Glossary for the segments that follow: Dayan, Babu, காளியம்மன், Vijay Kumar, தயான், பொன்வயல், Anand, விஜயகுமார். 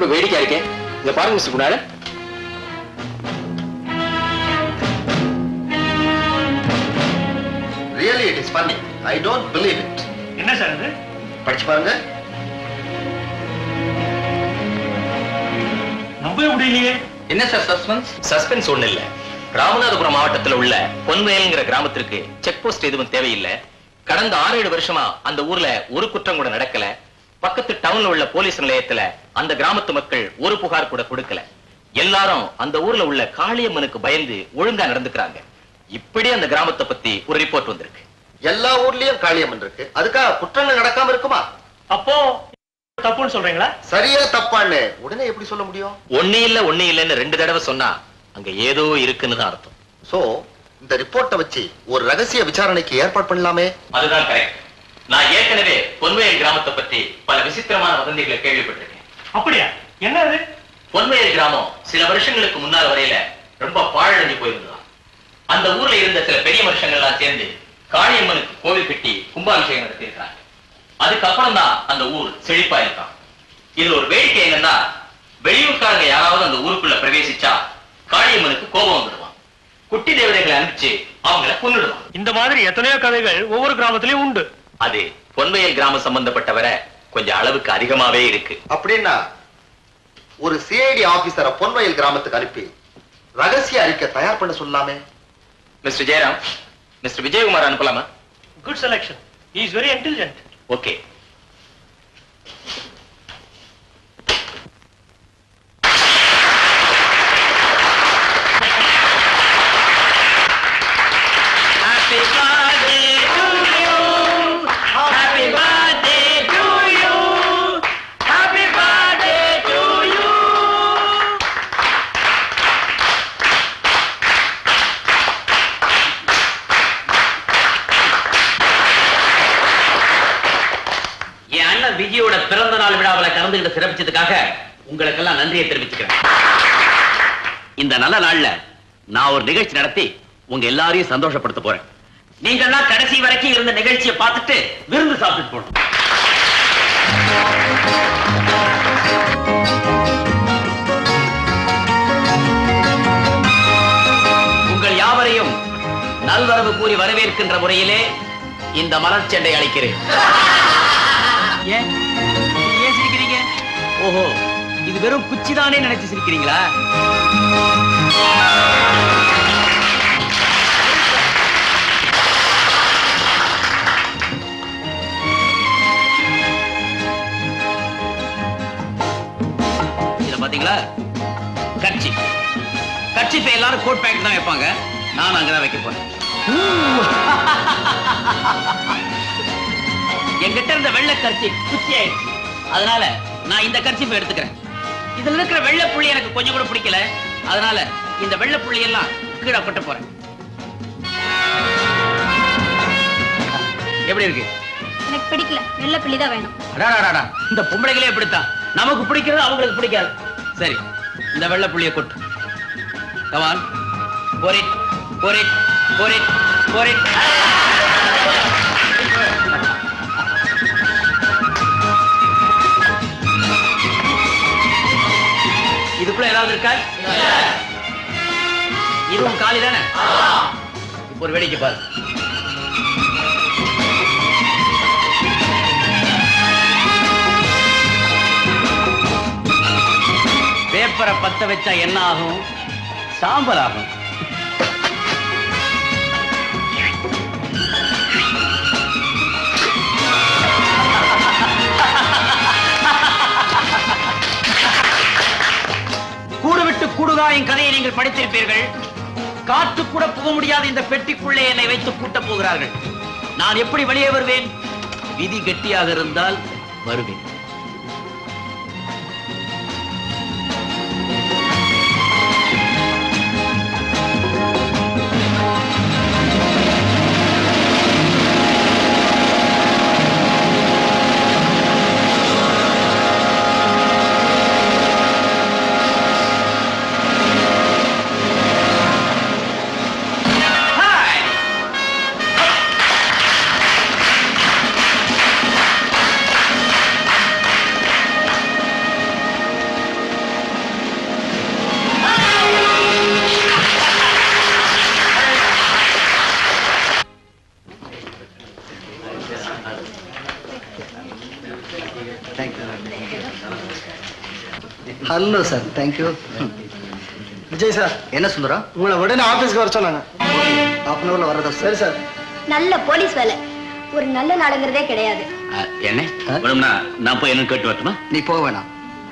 கொண்டு வேடிக்கா இருக்கேன். இதை பாருங்க mister குணால. Really it is funny. I don't believe it. என்ன சார் இது? படிச்சு பாருங்க. நம்பவே முடியலையே. என்ன சார் சஸ்பென்ஸ்? சஸ்பென்ஸ் ஒண்ணு இல்ல. ராமநாதபுரம் மாவட்டத்தில் உள்ள பொன்வயல்ங்கிற கிராமத்திற்கு செக் போஸ்ட் எதுவும் தேவையில்லை. கடந்த 6-7 வருஷமா அந்த ஊர்ல ஒரு குற்றம் கூட நடக்கல. பக்கத்து டவுன்ல உள்ள போலீஸ் நிலையத்துல அந்த கிராமத்து மக்கள் ஒரு புகார் கூட கொடுக்கல. எல்லாரும் அந்த ஊர்ல உள்ள காளியம்மனுக்கு பயந்து ஒழுங்கா நடந்துக்கிறாங்க. இப்படி அந்த கிராமத்தை பத்தி ஒரு ரிப்போர்ட் வந்திருக்கு. எல்லா ஊர்லயும் காளியம்மன் இருக்கு, அதுக்காக குற்றங்கள் நடக்காம இருக்குமா? அப்போ தப்புன்னு சொல்றீங்களா? சரியா தப்பான்னு உடனே எப்படி சொல்ல முடியும்? ஒண்ணு இல்ல ஒண்ணு இல்லன்னு 2 தடவை சொன்னா அங்க ஏதோ இருக்குன்னு தான் அர்த்தம். சோ இந்த ரிப்போர்ட்டை வச்சு ஒரு ரகசிய விசாரணைக்கு ஏற்பாடு பண்ணலாமே. அதுதான் கரெக்ட். நான் ஏற்கனவே பொன்வயல் கிராமத்தை பத்தி பல விசித்திரமான வதந்திகளை கேள்விப்பட்டிருக்கேன். அப்படியா? என்ன அது? பொன்வயல் கிராமம் சில வருஷங்களுக்கு முன்னால் வரையில ரொம்ப பாழடைஞ்சு போயிருந்தான். அந்த ஊர்ல இருந்த சில பெரிய மனுஷங்கள்லாம் சேர்ந்து காளியம்மனுக்கு கோவில் கட்டி கும்பாபிஷேகம் நடத்தியிருக்கிறாங்க. அதுக்கப்புறம் தான் அந்த ஊர் செழிப்பா இருக்கான். இதுல ஒரு வேடிக்கை என்னன்னா, வெளியூர்காரங்க யாராவது அந்த ஊருக்குள்ள பிரவேசிச்சா காளியம்மனுக்கு கோபம் வந்துடுவான். குட்டி தேவதைகளை அனுப்பிச்சு அவங்களை கொன்னுடுவான். இந்த மாதிரி எத்தனையோ கதைகள் ஒவ்வொரு கிராமத்திலயும் உண்டு. அது பொன்வயல் கிராம சம்பந்தப்பட்டவரை கொஞ்சம் அளவுக்கு அதிகமாவே இருக்கு. அப்படின்னா ஒரு சிஐடி ஆபீசரை பொன்வயல் கிராமத்துக்கு அனுப்பி ரகசிய அறிக்கை தயார் பண்ண சொல்லாமே. மிஸ்டர் ஜெயராம், மிஸ்டர் விஜயகுமார் அனுப்பலாமா? Good selection. He is very intelligent. Okay. பிறந்த நாள் விழாவில் கலந்துகிட்ட சிறப்பிச்சதுக்காக உங்களுக்கெல்லாம் நன்றியை தெரிவிச்சுக்கிறேன். இந்த நல்ல நாள்ல நான் ஒரு நிகழ்ச்சி நடத்தி உங்க எல்லாரையும் சந்தோஷப்படுத்த போறேன். நீங்க எல்லாம் கடைசி வரைக்கும் இருந்த நிகழ்ச்சியை பார்த்துட்டு விருந்து சாப்பிட்டு போறோம். உங்கள் யாவரையும் நல்வரவு கூறி வரவேற்கின்ற முறையிலே இந்த மலர் செண்டை அளிக்கிறேன். ஏன் சிரிக்கிறீங்க? ஓஹோ, இது வெறும் குச்சிதானே நினைச்சு சிரிக்கிறீங்களா? இத பாத்தீங்களா? கட்சி கட்சி பே எல்லாரும் கோட் பேக்கெட் தான் வைப்பாங்க. நான் அங்கதான் வைக்க போறேன். என்கிட்ட இருந்த வெள்ளை கர்ச்சி குச்சி ஆயிடுச்சு, அதனால நான் இந்த கர்ச்சி போய் எடுத்துக்கிறேன். இதுல இருக்கிற வெள்ளை புள்ளி எனக்கு கொஞ்சம் கூட பிடிக்கல, அதனால இந்த வெள்ளை புள்ளியெல்லாம் கீழே கொட்ட போறேன். எப்படி இருக்கு? எனக்கு பிடிக்கல, வெள்ளை புள்ளி தான் வேணும். அடாடாடா, இந்த பொம்பளைகளே இப்படித்தான், நமக்கு பிடிக்கிறது அவங்களுக்கு பிடிக்காது. சரி, இந்த வெள்ளை புள்ளியை கொட்டு. கம் ஆன், கோரி கோரி கோரி கோரி. இதுக்குள்ள ஏதாவது இருக்கா? இதுவும் காலி தானே? இப்ப ஒரு வேடிக்கை பாரு. பேப்பரை பத்த வச்சா என்ன ஆகும்? சாம்பல் ஆகும். கூடுவிட்டு கூடுகாயின் கதையை நீங்கள் படித்திருப்பீர்கள். காற்று கூட போக முடியாத இந்த பெட்டிக்குள்ளே என்னை வைத்து கூட்ட போகிறார்கள். நான் எப்படி வெளியே வருவேன்? விதி கெட்டியாக இருந்தால் வருவேன். Hello, sir. Thank you. Vijay, sir. Enna Sundara? You are going to office. Sir, sir. Nalla police vela. Or nalla nalangiradhe kediyadu. Enna? Madamna, naan poi enna kettu varthuma? Nee povana.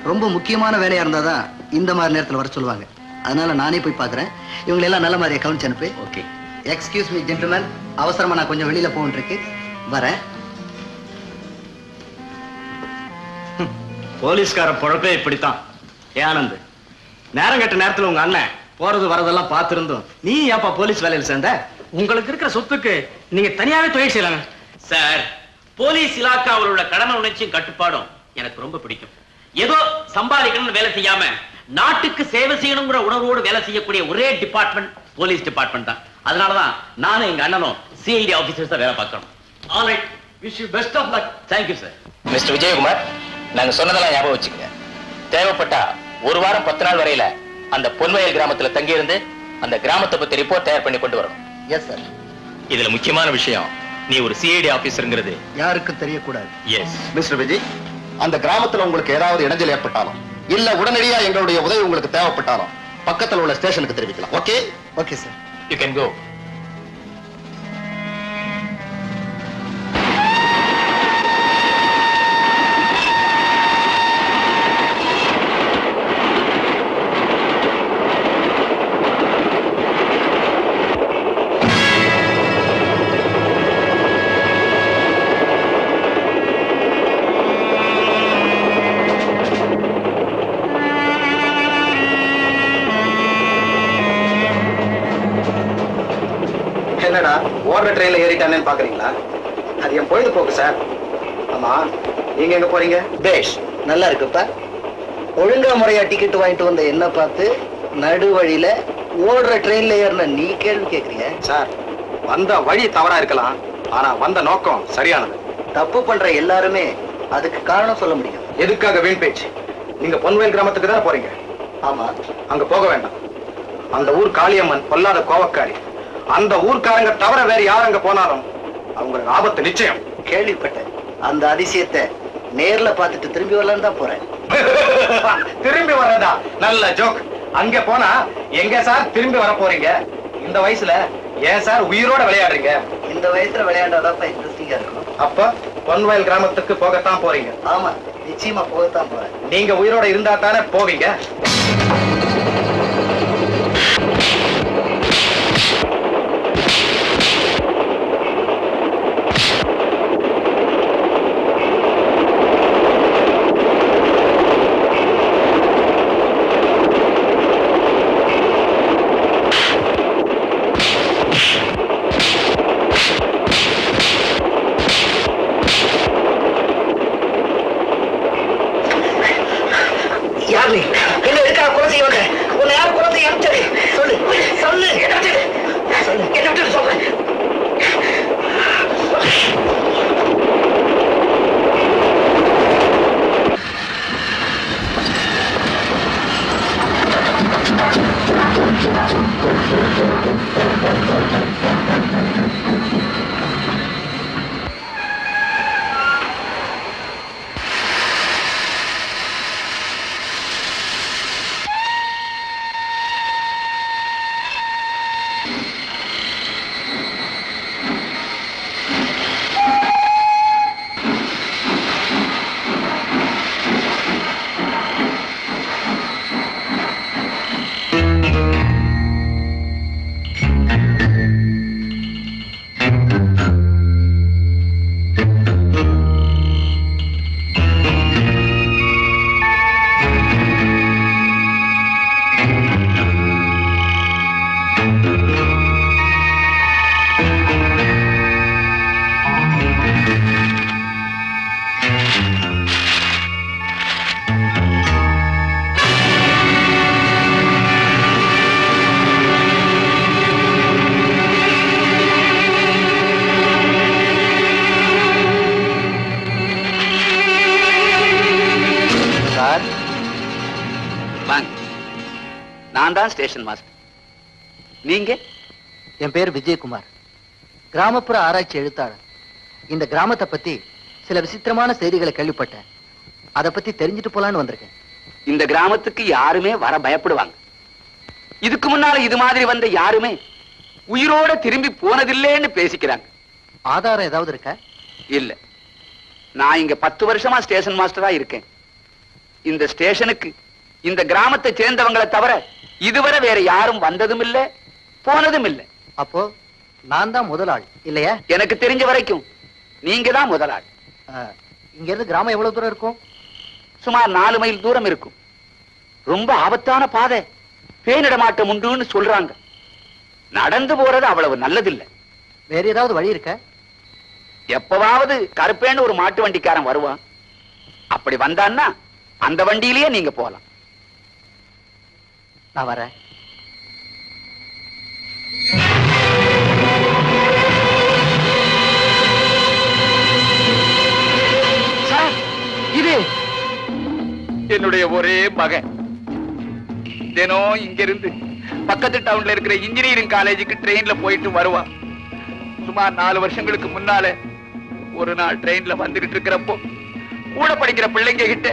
Romba mukkiyamaana velaiya irundha indha maari nerathula vara solvaanga. Adanaala naane poi paakren. Ivanga ella nalla maari account anupu. Okay. Excuse me, gentlemen. Avasarama na konjam velila povun irukku. Varen. Police car polape pidita. Anand. Naranga Narthung Anna, or the Varala Patrundo. Ni up a police valence and that. Ungalakirka Sotuke, Nitania to Excellent. Sir, police Silaka or a Karamanichi Katupado, Yanakurumba Pudicum. Yedo, somebody can Velasiyama, not to save a single road Velasia could a great department, police department. Alana, Nana and Ganano, CID officers of Verapakam. All right, wish you best of luck. Thank you, sir. Mr. Vijay Kumar. நான் சொன்னதெல்லாம் ஞாபகம் வச்சுக்கங்க. தேவைப்பட்டா ஒரு வாரம் 10 நாள் வரையில அந்த பொன்வயல் கிராமத்துல தங்கி இருந்து அந்த கிராமத்தை பத்தி ரிப்போர்ட் தயார் பண்ணி கொண்டு வரணும். Yes sir. இதுல முக்கியமான விஷயம் நீ ஒரு சிஐடி ஆபீசர்ங்கிறது யாருக்கும் தெரிய கூடாது. எஸ். மிஸ்டர் விஜய், அந்த கிராமத்துல உங்களுக்கு ஏதாவது இடைஞ்சல் ஏற்பட்டாலும் இல்ல உடனடியா எங்களுடைய உதவி உங்களுக்கு தேவைப்பட்டாலும் பக்கத்துல உள்ள ஸ்டேஷனுக்கு தெரிவிக்கலாம். Okay? Okay sir. You can go. Besh, நல்லா இருக்குப்பா. ஒழுங்கா முறையா டிக்கெட் வாங்கிட்டு வந்த என்ன பார்த்து நடு வழியில ஓடுற ட்ரெயின்ல ஏறன நீ கேள்வி கேக்குறீங்க? சார், வந்த வழி தவறா இருக்கலாம், ஆனா வந்த நோக்கம் சரியானது. தப்பு பண்ற எல்லாருமே அதுக்கு காரணம் சொல்ல முடியும். எதுக்காக வீண் பேச்சு? நீங்க பொன்வேல் கிராமத்துக்கு தான் போறீங்க. ஆமா, அங்க போக வேண்டாம். அந்த ஊர் காளியம்மன் பொல்லாத கோவக்காரி. அந்த ஊர்காரங்க தவிர வேற யார் அங்க போனாலும் அவங்களுக்கு ஆபத்து நிச்சயம். கேள்விப்பட்டேன். அந்த அதிசயத்தை நேர்ல பார்த்துட்டு திரும்பி வரலான்னு தான் போறேன். திரும்பி வரதா? நல்ல ஜோக். அங்க போனா எங்க சார் திரும்பி வர போறீங்க? இந்த வயசுல ஏன் சார் உயிரோட விளையாடுறீங்க? இந்த வயசுல விளையாண்டாதான் இன்ட்ரெஸ்டிங்கா இருக்கும். அப்ப பொன்வயல் கிராமத்துக்கு போகத்தான் போறீங்க? ஆமா, நிச்சயமா போகத்தான் போறேன். நீங்க உயிரோட இருந்தா தானே போவீங்க. ஸ்டேஷன் மாஸ்டர் நீங்க? என் பேர் விஜயகுமார், கிராமப்புற ஆராய்ச்சி எழுத்தாளர். இந்த கிராமத்தை பத்தி சில விசித்திரமான செய்திகளை கேள்விப்பட்டேன். அதை பத்தி தெரிஞ்சுட்டு போலான்னு வந்திருக்கேன். இந்த கிராமத்துக்கு யாருமே வர பயப்படுவாங்க. இதுக்கு முன்னால இது மாதிரி வந்த யாருமே உயிரோட திரும்பி போனதில்லைன்னு பேசிக்கிறாங்க. ஆதாரம் ஏதாவது இருக்கா? இல்ல. நான் இங்க 10 வருஷமா ஸ்டேஷன் மாஸ்டரா இருக்கேன். இந்த ஸ்டேஷனுக்கு இந்த கிராமத்தை சேர்ந்தவங்களை தவிர இதுவரை வேற யாரும் வந்ததும் இல்ல, போனதும் இல்ல. அப்போ நான் தான் முதலாளி இல்லையா? எனக்கு தெரிஞ்ச வரைக்கும் நீங்க தான் முதலாளி. இங்க இருந்து கிராமம் எவ்வளவு தூரம் இருக்கும்? சுமார் 4 மைல் தூரம் இருக்கும். ரொம்ப ஆபத்தான பாதை, பேனிடமாட்டம் உண்டுன்னு சொல்றாங்க. நடந்து போறது அவ்வளவு நல்லதில்லை. வேற ஏதாவது வழி இருக்க? எப்பவாவது கருப்பேன்னு ஒரு மாட்டு வண்டிக்காரன் வருவான். அப்படி வந்தான்னா அந்த வண்டியிலேயே நீங்க போகலாம். நான் வரேன். இது என்னுடைய ஒரே மகன். தினம் இங்கிருந்து பக்கத்து டவுன்ல இருக்கிற இன்ஜினியரிங் காலேஜுக்கு ட்ரெயின்ல போயிட்டு வருவான். சுமார் 4 வருஷங்களுக்கு முன்னால ஒரு நாள் ட்ரெயின்ல வந்துகிட்டு இருக்கிறப்போ கூட படிக்கிற பிள்ளைங்க கிட்ட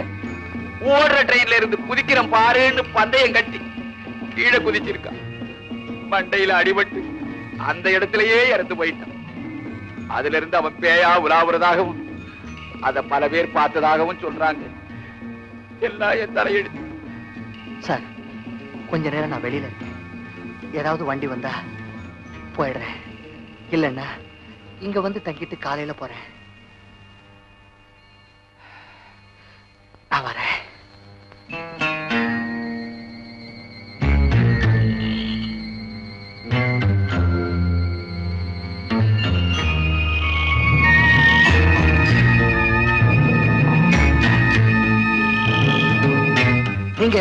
ஓடுற ட்ரெயின்ல இருந்து குதிக்கிற பாருன்னு பந்தயம் கட்டி கீழே குதிச்சிருக்கான். மண்டையில அடிபட்டு அந்த இடத்திலேயே இறந்து போயிட்டான். அதுல இருந்து அவன் பேயா உலாவுறதாகவும் அத பல பேர் பார்த்ததாகவும் சொல்றாங்க. எல்லாம் என் தலையெடுத்து. சார், கொஞ்ச நேரம் நான் வெளியில இருக்கேன். ஏதாவது வண்டி வந்தா போயிடுறேன், இல்லைன்னா இங்க வந்து தங்கிட்டு காலையில போறேன். நான் வரேன். நீங்க?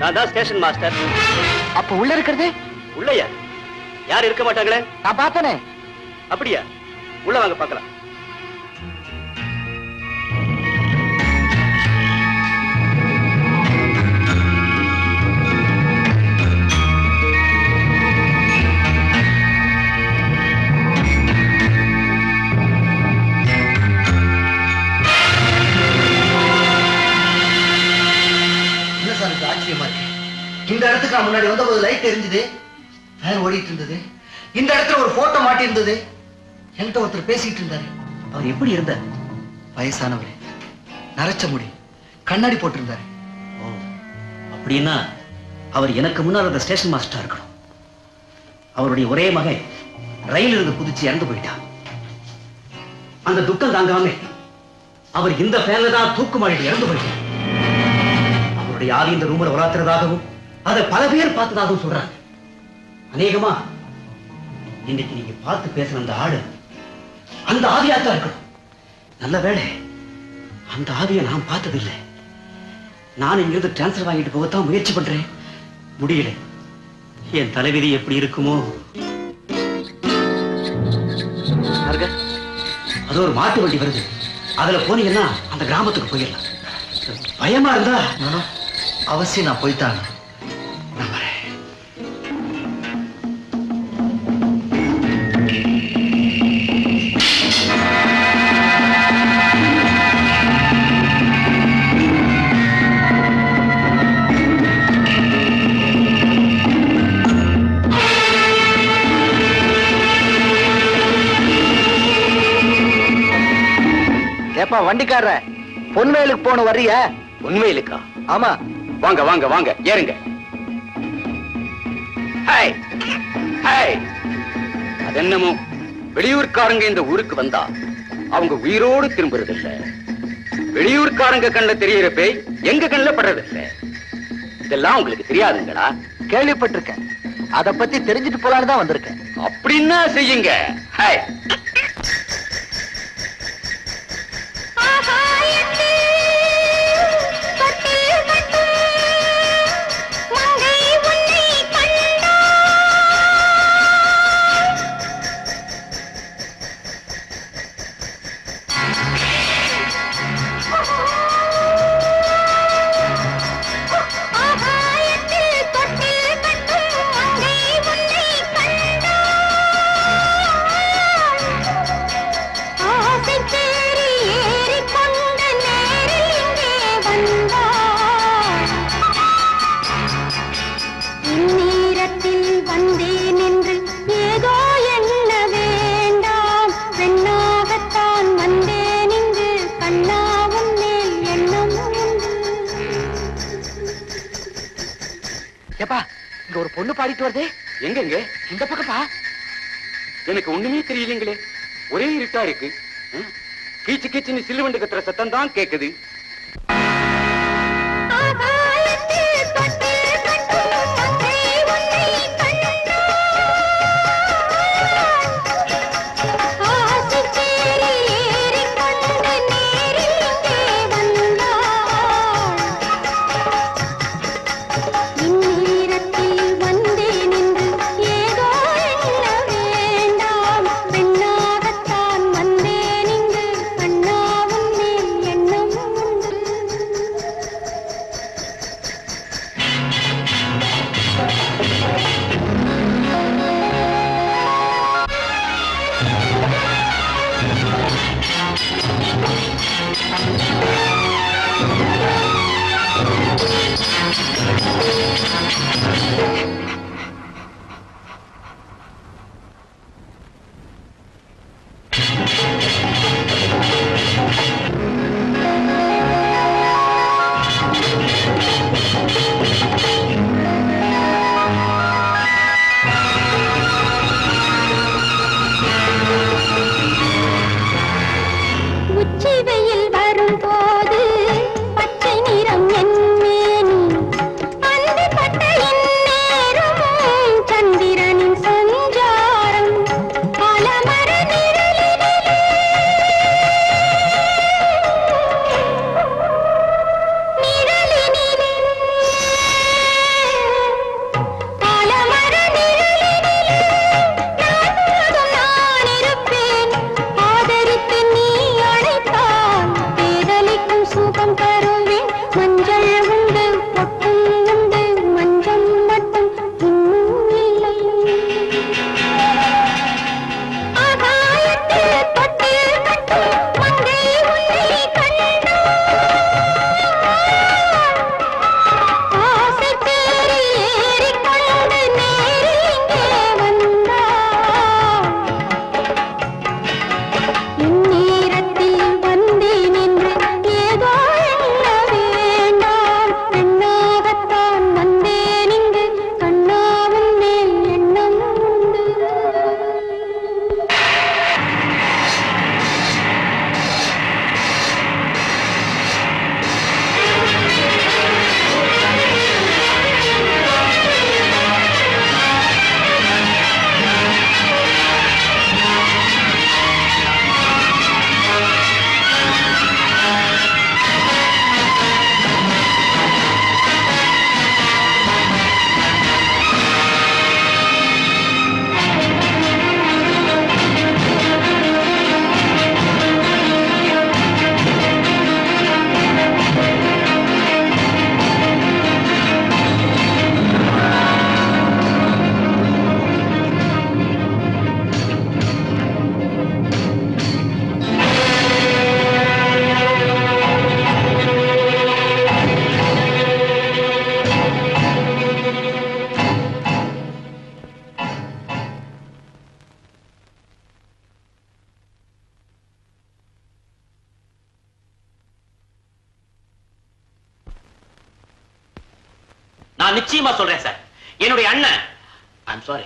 நான் தான் ஸ்டேஷன் மாஸ்டர். அப்ப உள்ள இருக்கிறது? உள்ளயா? யார் இருக்க மாட்டாங்களே, நான் பார்த்தனே. அப்படியா? உள்ள வாங்க பார்க்கலாம். இந்த இடத்துக்கு முன்னாடி வந்த போது லைட் எரிஞ்சது, ஃபயர் ஓடிட்டு இருந்தது. இந்த இடத்துல ஒரு போட்டோ மாட்டி இருந்தது. என்கிட்ட ஒருத்தர் பேசிட்டு இருந்தாரு. அவர் எப்படி இருந்தார்? வயசானவர், நரைச்ச முடி, கண்ணாடி போட்டிருந்தாரு. ஓ, அப்படின்னா அவர் எனக்கு முன்னால் அந்த ஸ்டேஷன் மாஸ்டரா இருக்கணும். அவருடைய ஒரே மகன் ரயில் இருந்து குதிச்சு இறந்து போயிட்டான். அந்த துக்கம் தாங்காம அவர் இந்த ஃபேன்ல தான் தூக்குமாடி இறந்து போயிட்டார். அவருடைய ஆதி இந்த ரூமர் வராத்துறதாகவும் அதை பல பேர் பார்த்ததாகவும் சொல்றாங்க. அநேகமா இன்னைக்கு நீங்க பார்த்து பேசின அந்த ஆடு அந்த ஆவியாத்தான் இருக்கணும். நல்ல வேளை அந்த ஆவியை நான் பார்த்ததில்லை. நான் இங்கிருந்து டிரான்ஸ்பர் வாங்கிட்டு போகத்தான் முயற்சி பண்றேன். முடியல. என் தலைவிதி எப்படி இருக்குமோ. அது ஒரு மாட்டு வண்டி வருது. அதுல போனீங்கன்னா அந்த கிராமத்துக்கு போயிடலாம். பயமா இருந்தா அவசியம் நான் போய்த்தாங்க. ஏப்பா வண்டிக்காரரே, பொன்வேலுக்கு போன வரியா? பொன்வேலுக்கா? ஆமா. வாங்க வாங்க வாங்க, ஏறுங்க. Hi hi. அதென்னமோ வெளியூர்காரங்க இந்த ஊருக்கு வந்தா அவங்க உயிரோடு திரும்புறது இல்ல. வெளியூர்காரங்க கண்ணில் தெரியற பேய் எங்க கண்ணில் படுறது இல்ல. இதெல்லாம் உங்களுக்கு தெரியாதுங்களா? கேள்விப்பட்டிருக்கேன். அதை பத்தி தெரிஞ்சுட்டு போலான்னு தான் வந்திருக்கேன். அப்படின்னா செய்யுங்க. ஹாய். பொண்ணு பாடிட்டு வருதே, எங்கெங்க? இந்த பக்கமா? எனக்கு ஒண்ணுமே தெரியலங்களே, ஒரே இருட்டா இருக்கு. கீச்சு கீச்சுன்னு சில்லுவண்டு கத்துற சத்தம் தான் கேக்குது. நிச்சயமா சொல்றேன் சார், என்னுடைய அண்ணன் ஐம் சாரி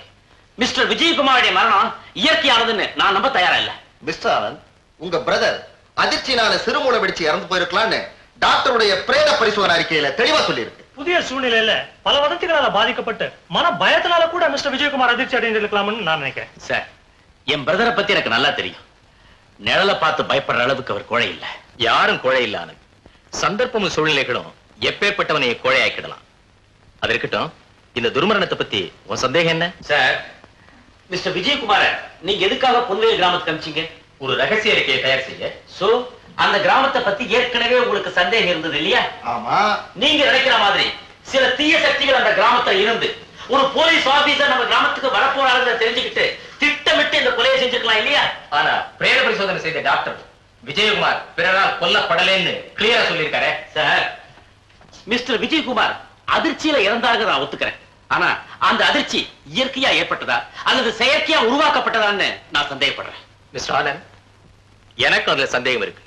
மிஸ்டர் விஜயகுமாருடைய மரணம் இயற்கையானதுன்னு நான் நம்ப தயாரா இல்ல. மிஸ்டர் ஆனந்த், உங்க பிரதர் அதிர்ச்சியான சிறுமூளை வெடிச்சு இறந்து போயிருக்கலான்னு டாக்டருடைய பிரேத பரிசோதனை அறிக்கையில தெளிவா சொல்லியிருக்கு. புதிய சூழ்நிலையில பல வதந்திகளால பாதிக்கப்பட்டு மன பயத்தினால கூட மிஸ்டர் விஜயகுமார் அதிர்ச்சி அடைந்திருக்கலாம்னு நான் நினைக்கிறேன். சார், என் பிரதரை பத்தி எனக்கு நல்லா தெரியும். நிழலை பார்த்து பயப்படுற அளவுக்கு அவர் கோழை இல்ல. யாரும் கோழை இல்ல ஆனந்த். சந்தர்ப்பமும் சூழ்நிலைகளும் எப்பேற்பட்டவனை கோழையாக்கிடலாம். அது இருக்கட்டும், இந்த துர்மரணத்தை பத்தி உன் சந்தேகம் என்ன? சார், மிஸ்டர் விஜயகுமார நீங்க எதுக்காக பொன்வேல் கிராமத்துக்கு அனுப்பிச்சீங்க? ஒரு ரகசிய அறிக்கையை தயார் செய்ய. சோ அந்த கிராமத்தை பத்தி ஏற்கனவே உங்களுக்கு சந்தேகம் இருந்தது இல்லையா? ஆமா. நீங்க நினைக்கிற மாதிரி சில தீய சக்திகள் அந்த கிராமத்துல இருந்து ஒரு போலீஸ் ஆபீசர் நம்ம கிராமத்துக்கு வரப்போறாருன்னு தெரிஞ்சுக்கிட்டு திட்டமிட்டு இந்த கொலையை செஞ்சிருக்கலாம் இல்லையா? ஆனா பிரேத பரிசோதனை செய்த டாக்டர் விஜயகுமார் பிறரால் கொல்லப்படலைன்னு கிளியரா சொல்லியிருக்காரு. சார், மிஸ்டர் விஜயகுமார் அதிர்ச்சியில இறந்தாக நான் ஒத்துக்கிறேன். ஆனா அந்த அதிர்ச்சி இயற்கையா ஏற்பட்டதா அல்லது செயற்கையா உருவாக்கப்பட்டதான்னு நான் சந்தேகப்படுறேன். மிஸ்டர் ஆனந்த், எனக்கு அதுல சந்தேகம் இருக்கு.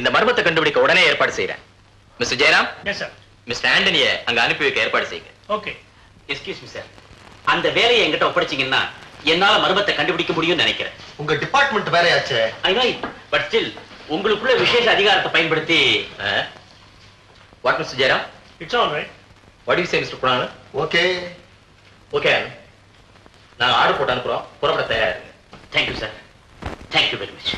இந்த மர்மத்தை கண்டுபிடிக்க உடனே ஏற்பாடு செய்யறேன். மிஸ்டர் ஜெயராம், மிஸ்டர் ஆண்டனியை அங்க அனுப்பி வைக்க ஏற்பாடு செய்யுங்க. Okay, excuse me sir. அந்த வேலையை என்கிட்ட ஒப்படைச்சீங்கன்னா என்னால மர்மத்தை கண்டுபிடிக்க முடியும்னு நினைக்கிறேன். உங்க டிபார்ட்மெண்ட் வேலையாச்சு. I know it, but still உங்களுக்குள்ள விசேஷ அதிகாரத்தை பயன்படுத்தி what mister Jayaram? It's all right. What you say mister Kunal? Okay. Okay. நான் ஆர்டர் போட்டு அனுப்புறோம். புறப்பட தயாரா இருங்க. Thank you sir. Thank you very much.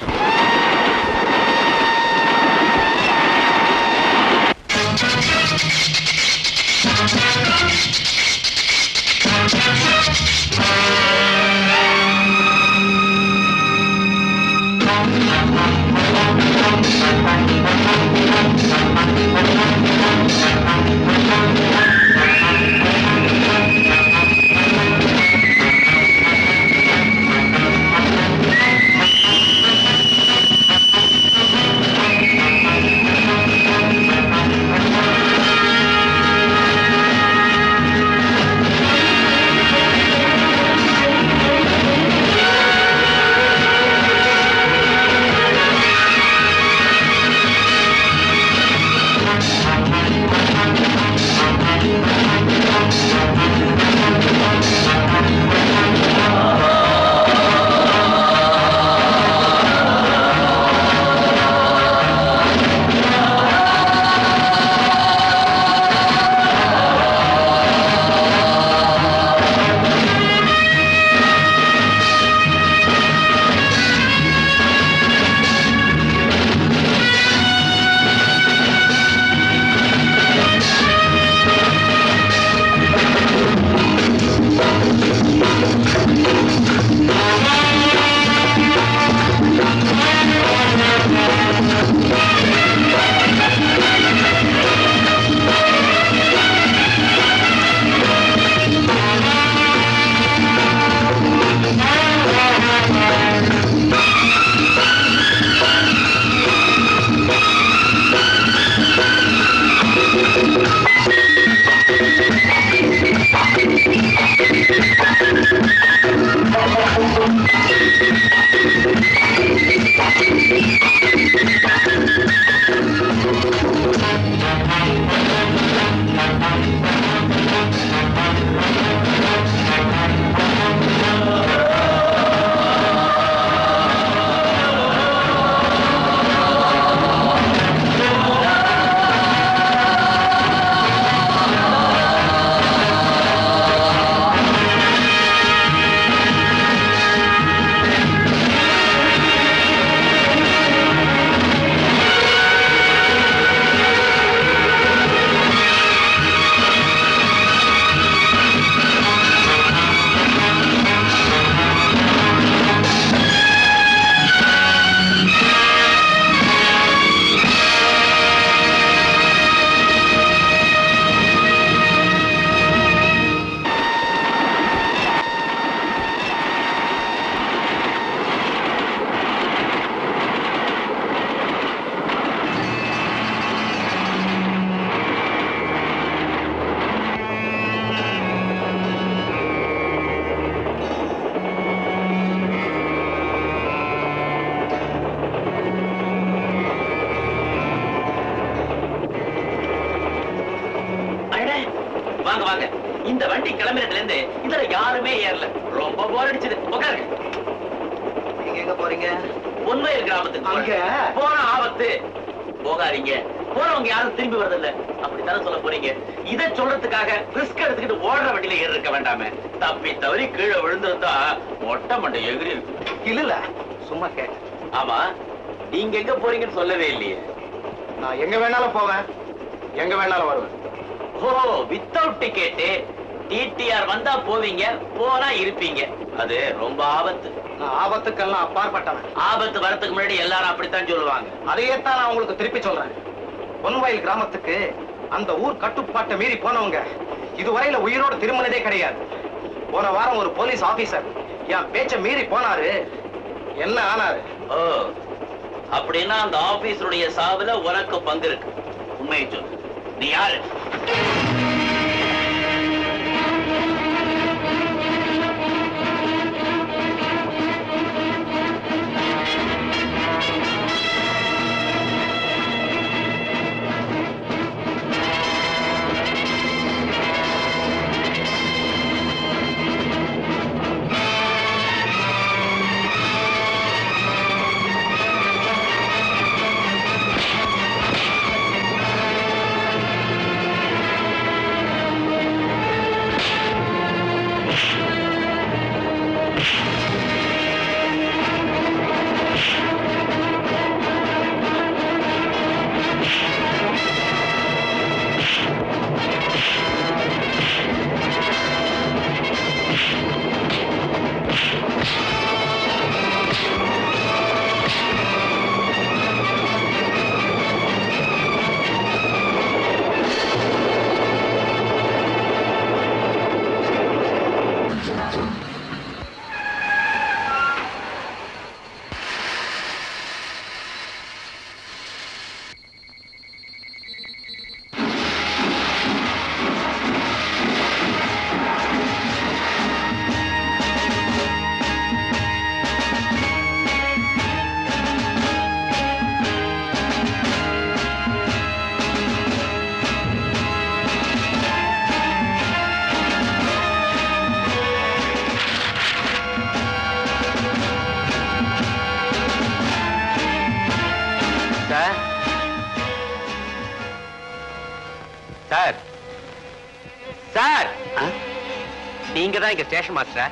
இங்க ஸ்டேஷன் மாஸ்டரா?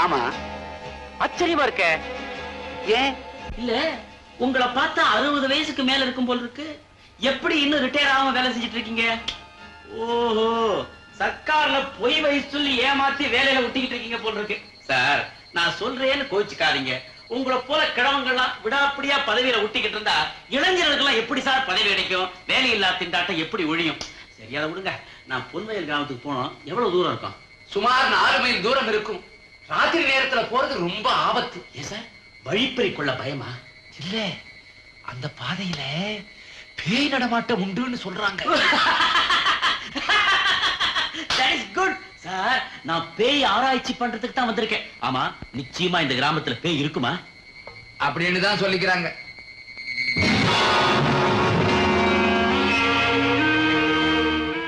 ஆமா. ஆச்சரியமா இருக்கே. ஏன்? இல்ல உங்களை பார்த்தா 60 வயசுக்கு மேல இருக்கும் போல இருக்கு. எப்படி இன்னும் ரிட்டையர் ஆகாம வேலை செஞ்சிட்டு இருக்கீங்க? ஓஹோ, சர்க்கார்ல பொய் வயசு சொல்லி ஏமாத்தி வேலையில ஒட்டிக்கிட்டு இருக்கீங்க போல இருக்கு. சார், நான் சொல்றேன்னு கோச்சிக்காதீங்க. உங்களை போல கிழவங்கள்லாம் விடாப்படியா பதவியில ஒட்டிக்கிட்டு இருந்தா இளைஞர்களுக்கெல்லாம் எப்படி சார் பதவி கிடைக்கும்? வேலையில்லா திண்டாட்டம் எப்படி ஒழியும்? சரியா விடுங்க. நான் பொன்வயல் கிராமத்துக்கு போனோம். எவ்வளவு தூரம் இருக்கும்? சுமார் 4 மைல் தூரம் இருக்கும். ராத்திரி நேரத்துல போறது ரொம்ப ஆபத்து. ஏன் சார், வழிப்பறி கொள்ள பயமா? இல்ல, அந்த பாதையில பேய் நடமாட்டம் உண்டுன்னு சொல்றாங்க. சார், நான் பேய் ஆராய்ச்சி பண்றதுக்கு தான் வந்திருக்கேன். ஆமா, நிச்சயமா இந்த கிராமத்துல பேய் இருக்குமா அப்படின்னு தான் சொல்லிக்கிறாங்க.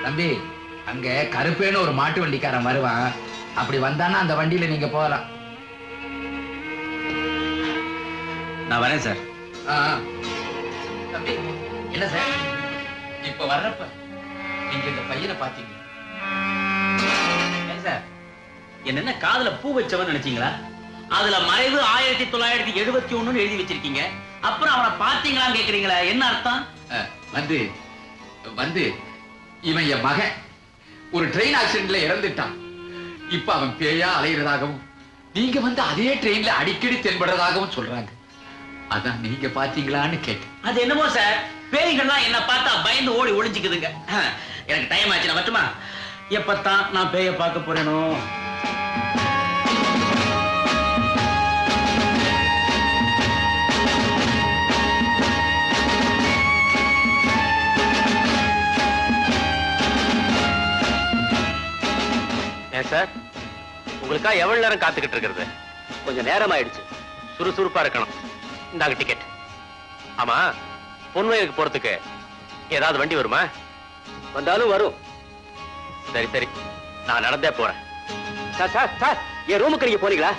தம்பி, அங்க கருப்பேன்னு ஒரு மாட்டு வண்டிக்காரன் வருவான். அப்படி வந்தானா அந்த வண்டியில நீங்க போகலாம். நான் வரேன் சார். தம்பி, இல்ல சார், இப்ப வர்றப்ப நீங்க இந்த பையனை பாத்தீங்க சார். என்ன காதுல பூ வச்சவன் நினைச்சீங்களா? அதுல மறைவு 1971 எழுதி வச்சிருக்கீங்க. அப்புறம் அவனை பாத்தீங்களான்னு கேக்குறீங்களா? என்ன அர்த்தம்? வந்து வந்து இவன் என் மகன் ஒரு ட்ரெயின் ஆக்சிடென்ட்ல இறந்துட்டான். இப்ப அவன் பேயா அலையிறதாகவும் நீங்க வந்து அதே ட்ரெயின்ல அடிக்கடி தென்படுறதாகவும் சொல்றாங்க. அதான் நீங்க பாத்தீங்களான்னு கேட்டேன். அது என்னமோ சார், பேய்கள்லாம் என்ன பார்த்தா பயந்து ஓடி ஒளிஞ்சுக்குதுங்க. எனக்கு டைம் ஆச்சு, நான் மட்டுமா? எப்பத்தான் நான் பேய பார்க்க போறேனோ? சார், உங்களுக்கா எவ்வளவு நேரம் காத்துக்கிட்டு இருக்கிறது? கொஞ்சம் நேரம் ஆயிடுச்சு. சுறுசுறுப்பா இருக்கணும். இந்தாங்க டிக்கெட். ஆமா, பொன்வயலுக்கு போறதுக்கு ஏதாவது வண்டி வருமா? வந்தாலும் வரும். சரி சரி, நான் நடந்தே போறேன். சார் சார் சார், என் ரூமுக்கு நீங்க போறீங்களா?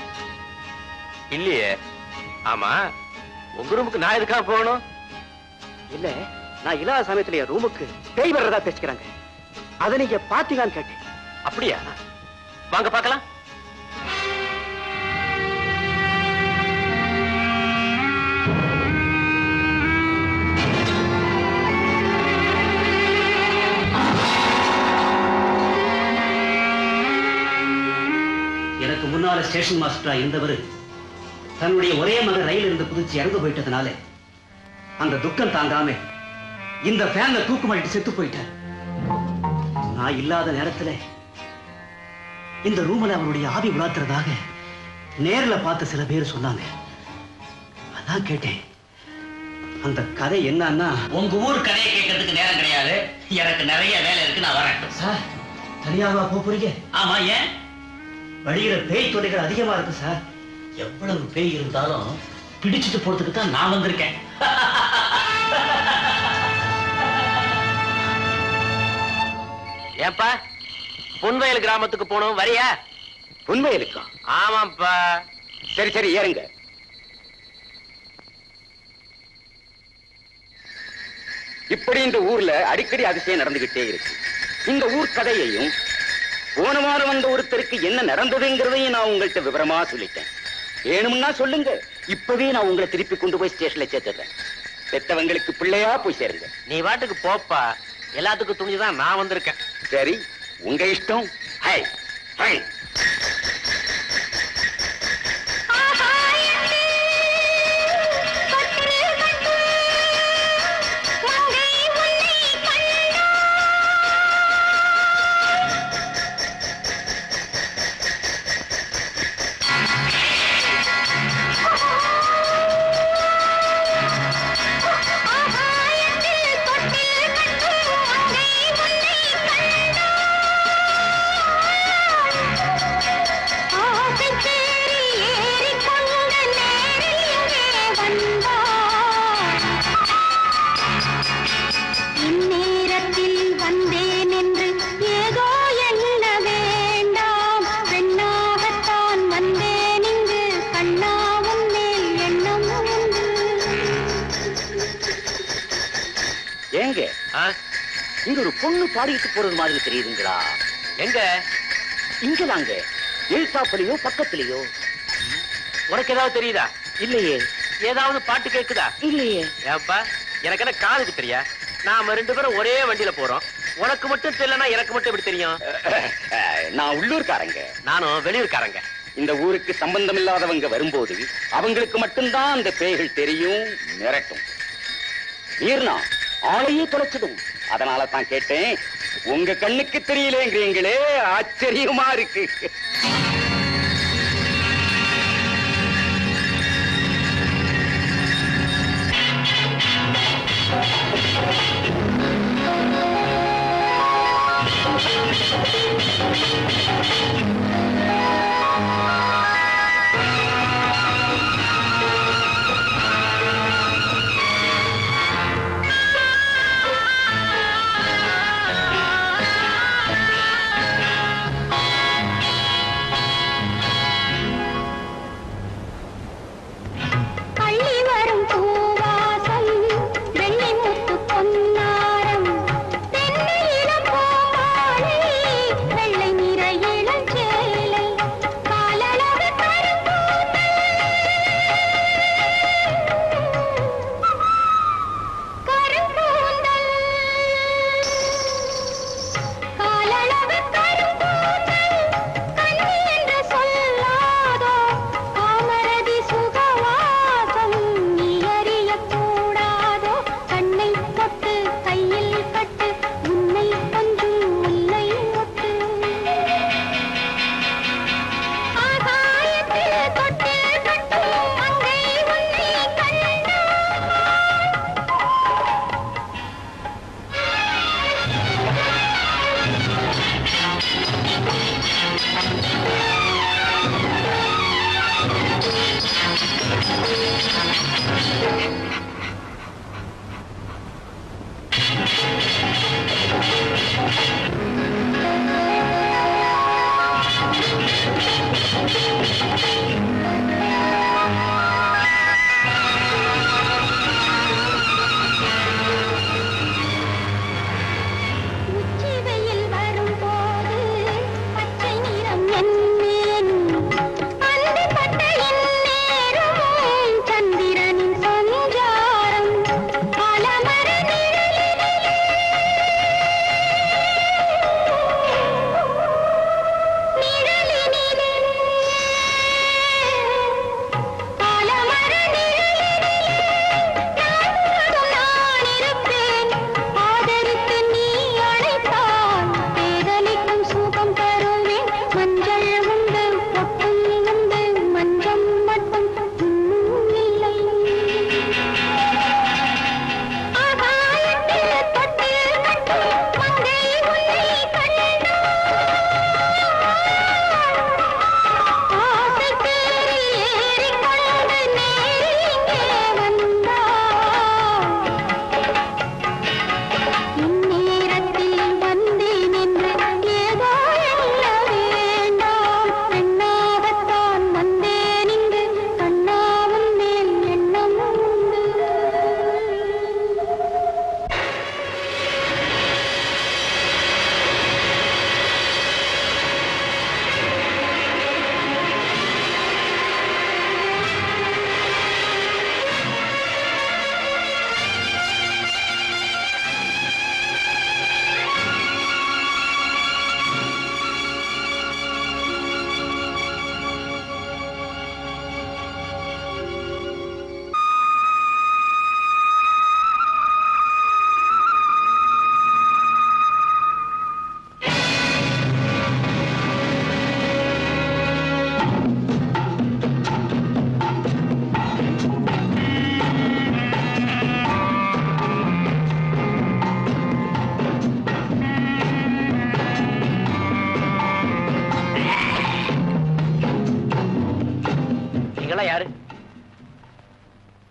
இல்லையே. ஆமா, உங்க ரூமுக்கு நான் எதுக்காக போகணும்? இல்ல, நான் இல்லாத சமயத்துல என் ரூமுக்கு பேய் வர்றதா பேசிக்கிறாங்க. அதை நீங்க பாத்தீங்களான்னு கேட்டேன். அப்படியா? வாங்க பார்க்கலாம். எனக்கு முன்னால ஸ்டேஷன் மாஸ்டரா இருந்தவர் தன்னுடைய ஒரே மகன் ரயில் இருந்து புதுச்சு இறந்து போயிட்டதுனால அந்த துக்கம் தாங்காம இந்த ஃபேன்ல தூக்கு மாட்டிட்டு செத்து போயிட்டார். நான் இல்லாத நேரத்துல இந்த ரூம்ல அவருடைய ஆவி உலாத்துறதாக நேர்ல பார்த்து சில பேர் சொன்னாங்க. அதான் கேட்டேன். அந்த கதை என்னன்னா, உங்க ஊர் கதையை கேட்கறதுக்கு நேரம் கிடையாது. எனக்கு நிறைய வேலை இருக்கு, நான் வரேன். சார், தனியாக போறீங்க? ஆமா. ஏன்? வழியில பேய் தொல்லைகள் அதிகமா இருக்கு சார். எவ்வளவு பேய் இருந்தாலும் பிடிச்சிட்டு போறதுக்கு தான் நான் வந்திருக்கேன். ஏப்பா, பொன்வயல் கிராமத்துக்கு போனோம், வரியா? பொன்வயலுக்கா? ஆமாப்பா. சரி சரி, ஏறுங்க. இப்படி இந்த ஊர்ல அடிக்கடி அதிசயம் நடந்துகிட்டே இருக்கு. இந்த ஊர் கதையையும் போன வாரம் வந்த ஒருத்தருக்கு என்ன நடந்ததுங்கிறதையும் நான் உங்கள்கிட்ட விவரமா சொல்லிட்டேன். வேணும்னா சொல்லுங்க, இப்பவே நான் உங்களை திருப்பி கொண்டு போய் ஸ்டேஷன்ல சேர்த்துறேன். பெத்தவங்களுக்கு பிள்ளையா போய் சேருங்க. நீ வாட்டுக்கு போப்பா, எல்லாத்துக்கும் துணிஞ்சுதான் நான் வந்திருக்கேன். சரி உங்க இஷ்டம். ஹை ஹை பாடிட்டு போறது மாதிரி தெரியுதுங்களா? எங்க இங்க நாங்க எழுத்தாப்புலயோ பக்கத்துலயோ. உனக்கு ஏதாவது தெரியுதா? இல்லையே. ஏதாவது பாட்டு கேக்குதா? இல்லையே. ஏப்பா எனக்கு என்ன காதுக்கு தெரியா? நாம ரெண்டு பேரும் ஒரே வண்டியில போறோம். உனக்கு மட்டும் தெரியலனா எனக்கு மட்டும் எப்படி தெரியும்? நான் உள்ளூர்காரங்க, நானும் வெளியூர்காரங்க. இந்த ஊருக்கு சம்பந்தம் இல்லாதவங்க வரும்போது அவங்களுக்கு மட்டும்தான் அந்த பேய்கள் தெரியும், மிரட்டும். நீர்னா ஆளையே தொலைச்சிடும். அதனால தான் கேட்டேன். உங்க கண்ணுக்கு தெரியலங்கிறீங்களே, ஆச்சரியமா இருக்கு.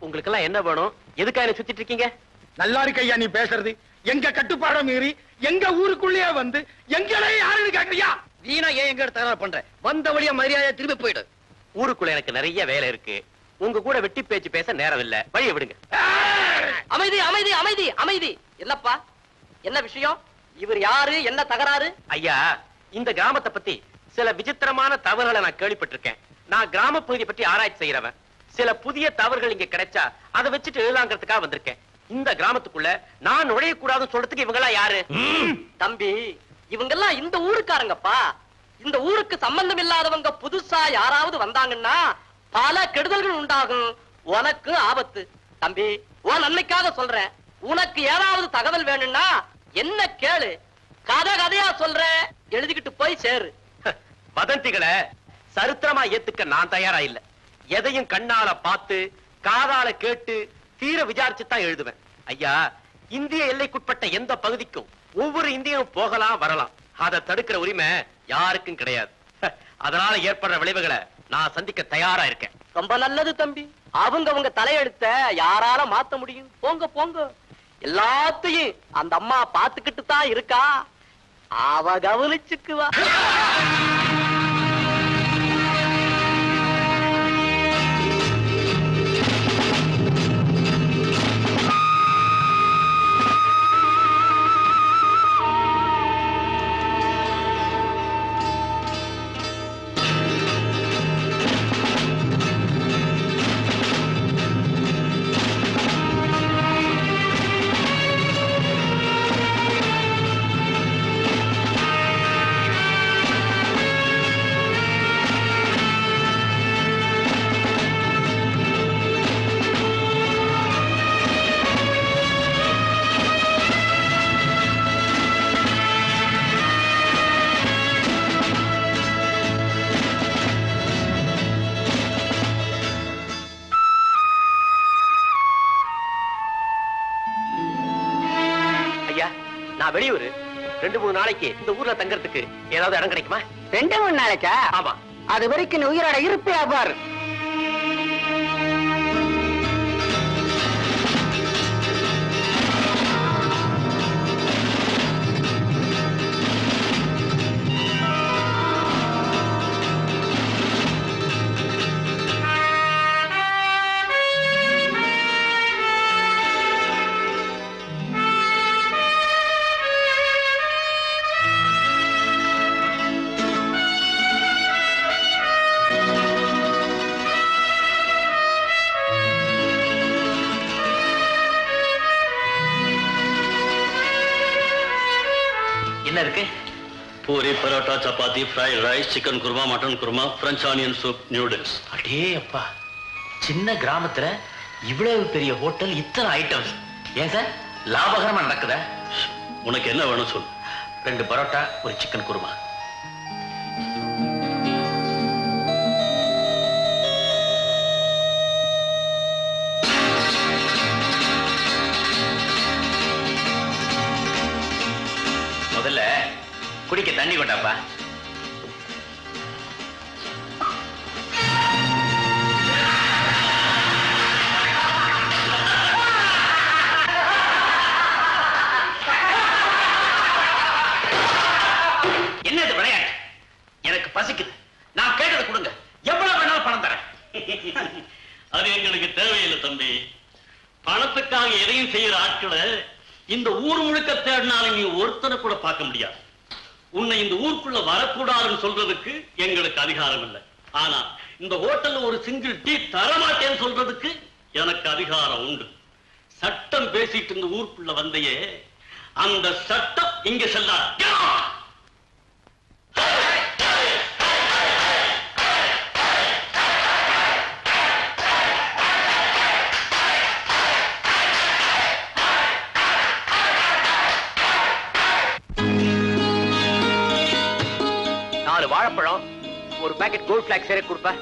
உங்களுக்கெல்லாம் என்ன வேணும்? எதுக்காக என்ன சுத்திட்டு இருக்கீங்க? நல்லா இருக்க ஐயா நீ பேசுறது. எங்க கட்டுப்பாடம் மீறி எங்க ஊருக்குள்ளே வந்து எங்களே யாருன்னு கேக்குறியா? வீணா ஏன் எங்க தகராறு பண்ற? வந்த வழியா மரியாதையா திரும்பி போயிடு. ஊருக்குள்ள எனக்கு நிறைய வேலை இருக்கு. உங்க கூட வெட்டி பேச்சு பேச நேரம் இல்ல. வழியை விடுங்க. அமைதி அமைதி அமைதி அமைதி. இல்லப்பா என்ன விஷயம்? இவர் யாரு? என்ன தகராறு? ஐயா இந்த கிராமத்தை பத்தி சில விசித்திரமான தவறுகளை நான் கேள்விப்பட்டிருக்கேன். நான் கிராம பகுதியை பற்றி ஆராய்ச்சி செய்யறவன். சில புதிய தவறுகள் இங்க கிடைச்சா அதை வச்சுட்டு எழுதாங்கிறதுக்காக வந்திருக்கேன். இந்த கிராமத்துக்குள்ள நான் நுழையக்கூடாதுன்னு சொல்றதுக்கு இவங்களா யாரு? தம்பி இவங்கெல்லாம் இந்த ஊருக்காரங்கப்பா. இந்த ஊருக்கு சம்பந்தம் இல்லாதவங்க புதுசா யாராவது வந்தாங்கன்னா பல கெடுதல்கள் உண்டாகும். உனக்கு ஆபத்து. தம்பி உன் நன்மைக்காக சொல்றேன். உனக்கு ஏதாவது தகவல் வேணும்னா என்ன கேளு. கதை கதையா சொல்ற. எழுதிக்கிட்டு போய் சேரு. வதந்திகளை சரித்திரமா ஏத்துக்க நான் தயாரா இல்ல. எதையும் கண்ணால பார்த்து காதால கேட்டு தீர விசாரிச்சுதான் எழுதுவேன். ஐயா இந்திய எல்லைக்குட்பட்ட எந்த பகுதிக்கும் ஒவ்வொரு இந்தியனும் போகலாம் வரலாம். அதை தடுக்கிற உரிமை யாருக்கும் கிடையாது. அதனால ஏற்படுற விளைவுகளை நான் சந்திக்க தயாரா இருக்கேன். ரொம்ப நல்லது தம்பி. அவங்க உங்க தலையெழுத்த யாரால மாத்த முடியும்? போங்க போங்க. எல்லாத்தையும் அந்த அம்மா பாத்துக்கிட்டு தான் இருக்கா. அவ கவனிச்சுக்குவா. வெளியூர் 2-3 நாளைக்கு இந்த ஊர்ல தங்கறதுக்கு ஏதாவது இடம் கிடைக்குமா? 2-3 நாளைக்கா? ஆமா. அது வரைக்கும் உயிரோட இருப்பையா பாரு. Puri, parotta, chapati, fried rice, chicken kurma, mutton kurma, French onion soup, noodles. அடே அப்பா, சின்ன கிராமத்துல இவ்வளவு பெரிய ஹோட்டல், இத்தனை ஐட்டம்ஸ். ஏன் சார் லாபகரமா நடக்குதா? உனக்கு என்ன வேணும் சொல். 2 பரோட்டா, ஒரு சிக்கன் குருமா. குடிக்க தண்ணி கொண்டாப்பா. என்ன இது விளையாட்டு? எனக்கு பசிக்குது. நான் கேட்டதை கொடுங்க. எவ்வளவு வேணாலும் பணம் தரேன். அது எங்களுக்கு தேவையில்லை தம்பி. பணத்துக்காக எதையும் செய்யற ஆட்களை இந்த ஊர் முழுக்க தேடினாலும் நீ ஒருத்தனை கூட பார்க்க முடியாது. உன்னை இந்த ஊருக்குள்ள வரக்கூடாதுன்னு சொல்றதுக்கு எங்களுக்கு அதிகாரம் இல்லை. ஆனா இந்த ஹோட்டல்ல ஒரு சிங்கிள் டீ தரமாட்டேன்னு சொல்றதுக்கு எனக்கு அதிகாரம் உண்டு. சட்டம் பேசிட்டு இந்த ஊருக்குள்ள வந்தையே, அந்த சட்டம் இங்க செல்லாது. வாழைப்பழம் ஒரு பாக்கெட் கோல்ட் பிளாக் சேர கொடுப்பா.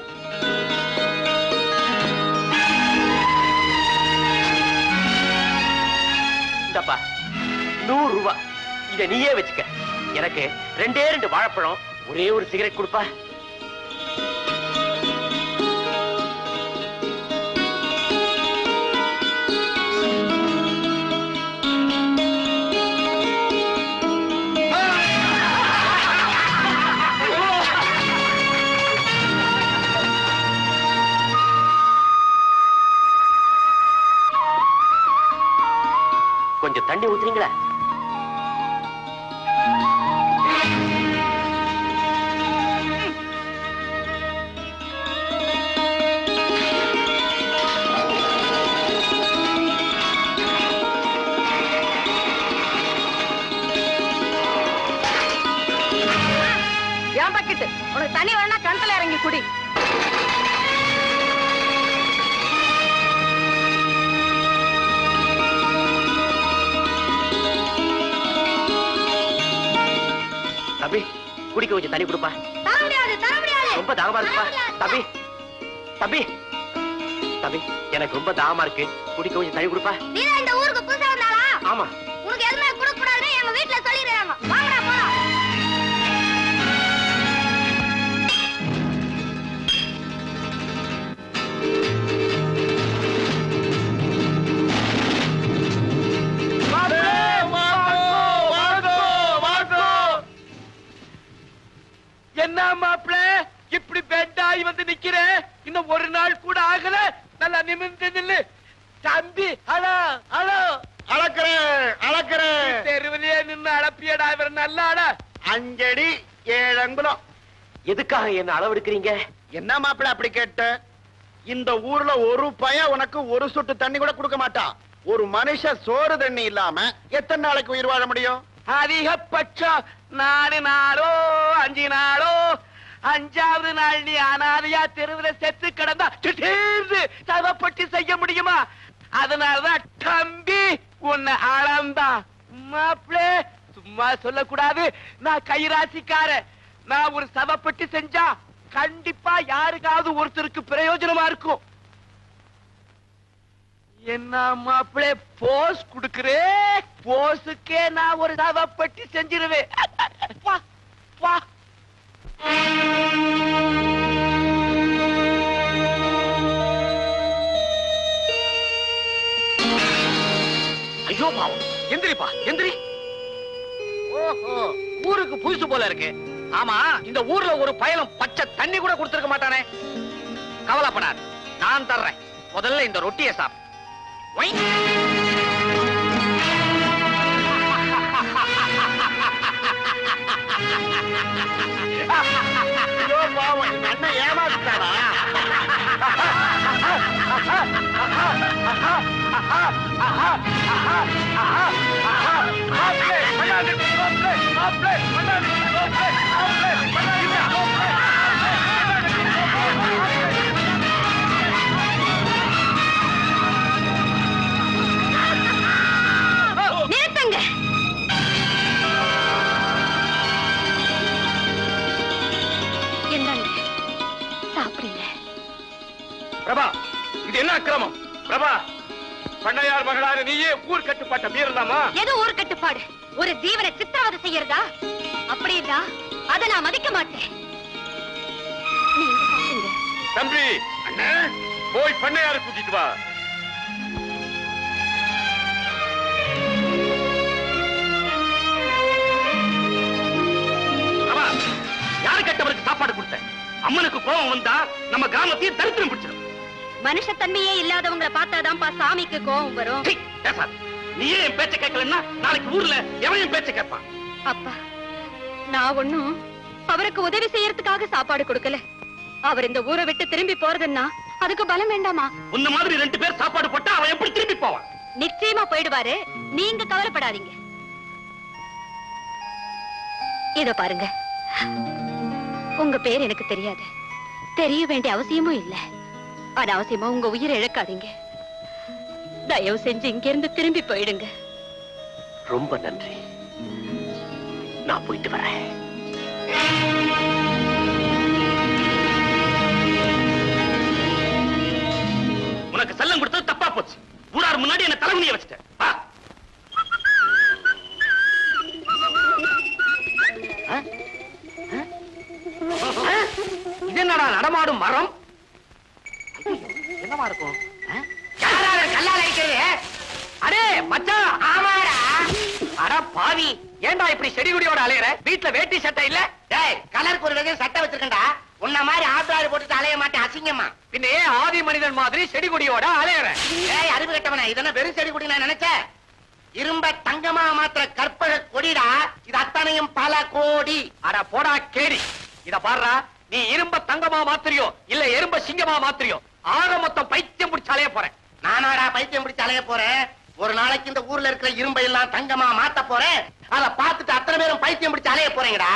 இந்தப்பா 100 ரூபா. இத நீயே வச்சுக்க. எனக்கு 2 வாழைப்பழம், ஒரே ஒரு சிகரெட் கொடுப்பா. கொஞ்சம் தண்ணி ஊத்துறீங்களா? ஏன் பக்கிட்டு உனக்கு தண்ணி வேணா கணத்துல இறங்கி குடி. தம்பி, குடிக்க கொஞ்சம் தண்ணி கொடுப்பா. ரொம்ப தாகமா இருக்குப்பா. தம்பி தம்பி தம்பி, எனக்கு ரொம்ப தாகமா இருக்கு, குடிக்க கொஞ்சம் தண்ணி கொடுப்பா. இந்த ஊருக்கு புதுசா வந்தாளா? ஆமா. உனக்கு எதுவுமே கொடுக்க கூடாதுன்னு எங்க வீட்டுல சொல்லிடுறாங்க. வாங்கடா போலாம். என்ன மாப்பிள்ள இப்படி பெண்டாயி வந்து நிக்கிறேன்? இன்னும் ஒரு நாள் கூட ஆகல, நல்லா நிமிர்ந்து நில்லு தம்பி. அழா அழோ அளக்கிறேன் அளக்கிறேன். தெருவிலே நின்று அளப்பியடா, இவர் நல்லா அட. 5 அடி 7 அங்குலம். எதுக்காக என்ன அளவெடுக்கிறீங்க? என்ன மாப்பிள்ள அப்படி கேட்ட? இந்த ஊர்ல ஒரு பையன் உனக்கு ஒரு சொட்டு தண்ணி கூட கொடுக்க மாட்டான். ஒரு மனுஷன் சோறு தண்ணி இல்லாம எத்தனை நாளைக்கு உயிர் வாழ முடியும்? அதிகபட்சம் 4 நாளோ 5 நாளோ. 5ஆவது நாள் நீ அனாதையா தெருவில் செத்து கிடந்தா திடீர்னு தவப்பட்டி செய்ய முடியுமா? அதனாலதான் தம்பி உன்னை அளந்தா. மாப்பிளே சும்மா சொல்லக்கூடாது, நான் கைராசிக்கார. நான் ஒரு சவப்பட்டி செஞ்சா கண்டிப்பா யாருக்காவது ஒருத்தருக்கு பிரயோஜனமா இருக்கும். என்ன மாப்பிளே போஸ் குடுக்கிறே? போஸுக்கே நான் ஒரு சவப்பட்டி செஞ்சிருவேன். ஐயோ பாவம், எந்திரிப்பா எந்திரி. ஓஹோ, ஊருக்கு புதுசு போல இருக்கு. ஆமா, இந்த ஊர்ல ஒரு பயலும் பச்சை தண்ணி கூட கொடுத்திருக்க மாட்டானே. கவலைப்படாது, நான் தர்றேன். முதல்ல இந்த ரொட்டியை சாப்பிடு. பிரபா, இது என்ன அக்கிரமம்? பிரபா, பண்ணையார் மகளான நீயே ஊர் கட்டுப்பாட்ட மீறலாமா? எது ஊர் கட்டுப்பாடு? ஒரு ஜீவனை சித்திரவதை செய்யறதா? அப்படின்னா அதை நான் மதிக்க மாட்டேன். தம்பி அண்ணா, போய் பண்ணையார் கூட்டிட்டு வா. பிரபா, யாரு கட்டவருக்கு சாப்பாடு கொடுத்த? அம்மனுக்கு கோபம் வந்தா நம்ம கிராமத்தையே தரித்திரம் பிடிச்சிடும். மனுஷத்தன்மையே இல்லாதவங்களை பார்த்தாதான் சாமிக்கு கோபம் வரும். நீயே என் பேச்ச கேட்கலன்னா நாளைக்கு ஊர்ல எவனையும் பேச்ச கேட்பான். அப்பா, நான் ஒண்ணும் அவருக்கு உதவி செய்யறதுக்காக சாப்பாடு கொடுக்கல. அவர் இந்த ஊரை விட்டு திரும்பி போறதுன்னா அதுக்கு பலம் வேண்டாமா? உன்ன மாதிரி 2 பேர் சாப்பாடு போட்டா அவன் எப்படி திரும்பி போவான்? நிச்சயமா போயிடுவாரு, நீங்க கவலைப்படாதீங்க. இத பாருங்க, உங்க பேர் எனக்கு தெரியாது, தெரிய வேண்டிய அவசியமும் இல்லை. அனாவசியமா உங்க உயிரை இழக்காதீங்க. தயவு செஞ்சு இங்க இருந்து திரும்பி போயிடுங்க. ரொம்ப நன்றி, நான் போயிட்டு வரேன். உனக்கு செல்லம் கொடுத்தது தப்பா போச்சு. ஊரார் முன்னாடி என்ன தலைவனியை வச்சுட்டேன். இது என்னடா நடமாடும் மரம்? என்னமா இருக்கும்? கல்லால் அடிக்கிறே? அடே மச்சான். ஆமாடா. அட பாவி, ஏன்டா இப்படி செடிகுடியோட அலையற? வீட்டுல வேட்டி சட்டை இல்ல? டேய், கலருக்கு ஒரு வகை சட்டை வச்சிருக்கேன்டா. உன்ன மாதிரி ஆத்தாறு போட்டுட்டு அலைய மாட்டேன், அசிங்கமா. பின்னே ஆதி மனிதன் மாதிரி செடிகுடியோட அலையற? டேய் அரும்பு கட்டவனா, இதென்ன வெறும் செடிகுடி நான் நினைச்சேன். இரும்ப தங்கமா மாத்திர கற்பக கொடிடா, இது அத்தனையும் பல கோடி. அட போடா கேடி, இத பாடுறா, நீ இரும்ப தங்கமா மாத்திரியோ இல்ல எறும்ப சிங்கமா மாத்திரியோ ஆக மொத்தம் பைத்தியம் பிடிச்சாலே போறேன். நானாடா பைத்தியம் பிடிச்சாலே போறேன்? ஒரு நாளைக்கு இந்த ஊர்ல இருக்கிற இரும்பை எல்லாம் தங்கமா மாத்த போறேன். அத பாத்துட்டு அத்தனை பேரும் பைத்தியம் பிடிச்சாலே போறீங்கடா.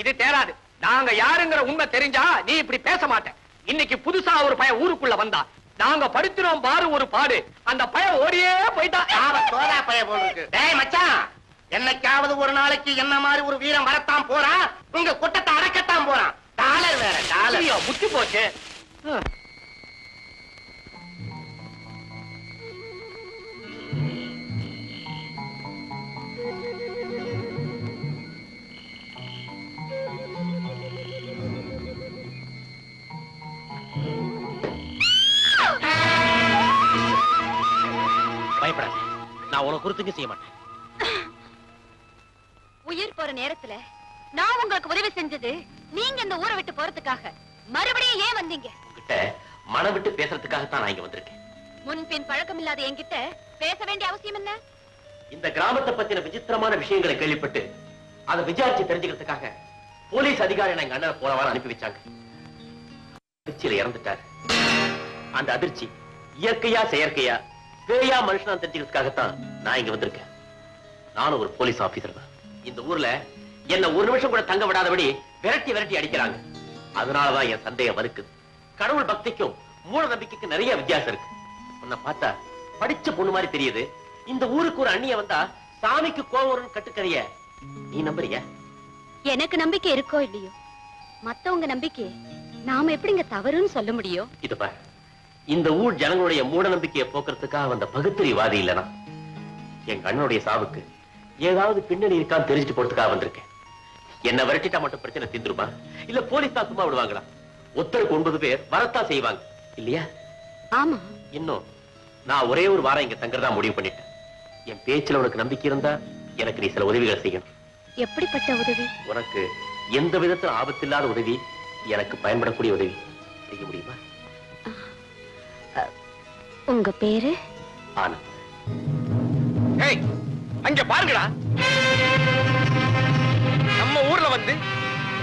இது தேராது. நாங்க யாருங்கிற உண்மை தெரிஞ்சா நீ இப்படி பேச மாட்டேன். இன்னைக்கு புதுசா ஒரு பையன் ஊருக்குள்ள வந்தா, நாங்க படுத்துறோம் பாரு ஒரு பாடு, அந்த பையன் ஓடியே போயிட்டா. தோதா பையன் போல இருக்கு. டேய் மச்சான், என்னைக்காவது ஒரு நாளைக்கு என்ன மாதிரி ஒரு வீரம் வரத்தான் போறான், உங்க குட்டத்தை அடக்கத்தான் போறான். டாலர் வேற டாலர் முத்தி போச்சு. நான் உனக்கு குறுத்துக்கு செய்ய மாட்டேன். உயிர் போற நேரத்துல நான் உங்களுக்கு உதவி செஞ்சது, நீங்க இந்த ஊரை விட்டு போறதுக்காக மறுபடியும் ஏன் வந்தீங்க? உங்ககிட்ட மன விட்டு பேசுறதுக்காக தான் நான் இங்க வந்திருக்கேன். முன்பின் பழக்கம் இல்லாத என்கிட்ட பேச வேண்டிய அவசியம் என்ன? இந்த கிராமத்தை பத்தின விசித்திரமான விஷயங்களை கேள்விப்பட்டு அதை விசாரிச்சு தெரிஞ்சுக்கிறதுக்காக போலீஸ் அதிகாரி எங்க அண்ணனை போன வாரம் அனுப்பி வச்சாங்க. அதிர்ச்சியில இறந்துட்டாரு. அந்த அதிர்ச்சி இயற்கையா செயற்கையா பேயா மனுஷனா தெரிஞ்சுக்கிறதுக்காகத்தான் நான் இங்க வந்திருக்கேன். நானும் ஒரு போலீஸ் ஆபீசர் தான். இந்த ஊர்ல என்ன ஒரு நிமிஷம் கூட தங்க விடாதபடி விரட்டி விரட்டி அடிக்கிறாங்க. அதனாலதான் என் சந்தேகம் இருக்குது. கடவுள் பக்திக்கும் மூட நம்பிக்கைக்கும் நிறைய வித்தியாசம் இருக்கு. உன்னை பார்த்தா படிச்ச பொண்ணு மாதிரி தெரியுது. இந்த ஊருக்கு ஒரு அண்ணிய வந்தா சாமிக்கு கோவம் வரும்னு கட்டுக்கறிய நீ நம்புறியா? எனக்கு நம்பிக்கை இருக்கோ இல்லையோ, மத்தவங்க நம்பிக்கை நாம எப்படிங்க தவறுன்னு சொல்ல முடியும்? இது பாரு, இந்த ஊர் ஜனங்களுடைய மூட நம்பிக்கையை போக்குறதுக்காக வந்த பகுத்தறிவாதி இல்லனா எங்க அண்ணனுடைய சாவுக்கு ஏதாவது பின்னணி இருக்கான்னு தெரிஞ்சுட்டு போறதுக்காக வந்திருக்கேன். என்ன விரட்டிட்டா மட்டும் பிரச்சனை தீந்துருமா? இல்ல போலீஸ் தான் சும்மா விடுவாங்களா? ஒருத்தருக்கு 9 பேர் வரத்தான் செய்வாங்க இல்லையா? ஆமா. இன்னும் நான் ஒரே ஒரு வாரம் இங்க தங்குறதா முடிவு பண்ணிட்டேன். என் பேச்சுல உனக்கு நம்பிக்கை இருந்தா எனக்கு நீ சில உதவிகளை செய்யணும். எப்படிப்பட்ட உதவி? உனக்கு எந்த விதத்துல ஆபத்தில்லாத உதவி, எனக்கு பயன்படக்கூடிய உதவி செய்ய முடியுமா? உங்க பேரு? ஆனந்த். ஏய், அங்க பாருங்கடா, நம்ம ஊர்ல வந்து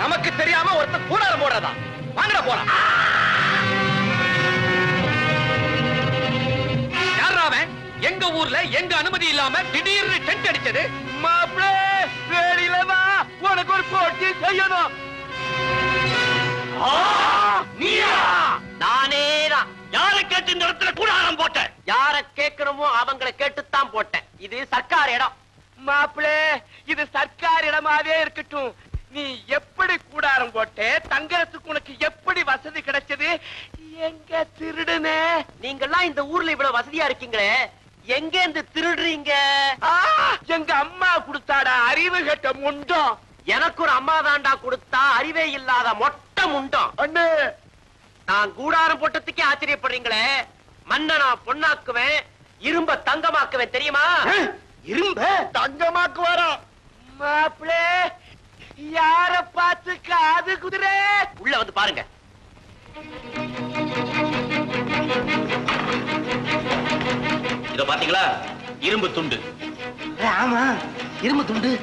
நமக்கு தெரியாம ஒருத்த கூடாரம் போடுறதா. வாங்கடா போறான். யாரா அவன்? எங்க ஊர்ல எங்க அனுமதி இல்லாம திடீர்னு டென்ட் அடிச்சது. மாப்ளே வேடில வா, உனக்கு ஒரு போட்டி செய்யணும். நீயா? நானேடா. யாரை கேட்டு இந்த இடத்துல கூடாரம் போட்டேன்? யாரை கேட்கிறோமோ அவங்களை கேட்டுத்தான் போட்டேன். இது சர்க்கார் இடம் மாப்பிளே, இது சர்க்கார் இடமாவே இருக்கட்டும். நீ எப்படி கூடாரம் போட்டே, தங்கறதுக்கு உனக்கு எப்படி வசதி கிடைச்சது? எங்க திருடுனே? நீங்கெல்லாம் இந்த ஊர்ல இவ்வளவு வசதியா இருக்கீங்களே, எங்க இருந்து திருடுறீங்க? எங்க அம்மா கொடுத்தாடா அறிவு கட்ட முண்டம். எனக்கு ஒரு அம்மா தாண்டா கொடுத்தா அறிவே இல்லாத மொட்டை முண்டம். அண்ணே, நான் கூடாரம் போட்டதுக்கே ஆச்சரியப்படுறீங்களே. மன்னனா பொண்ணாக்குவேன், இரும்ப தங்கமாக்குவேன் தெரியுமா? இரும்ப தங்கமாக்குவாரா மாப்பிளே? யார பார்த்து காது குதிரை? உள்ள வந்து பாருங்க. இத பாத்தீங்களா? இரும்பு துண்டு. ஆமா, இரும்பு துண்டு.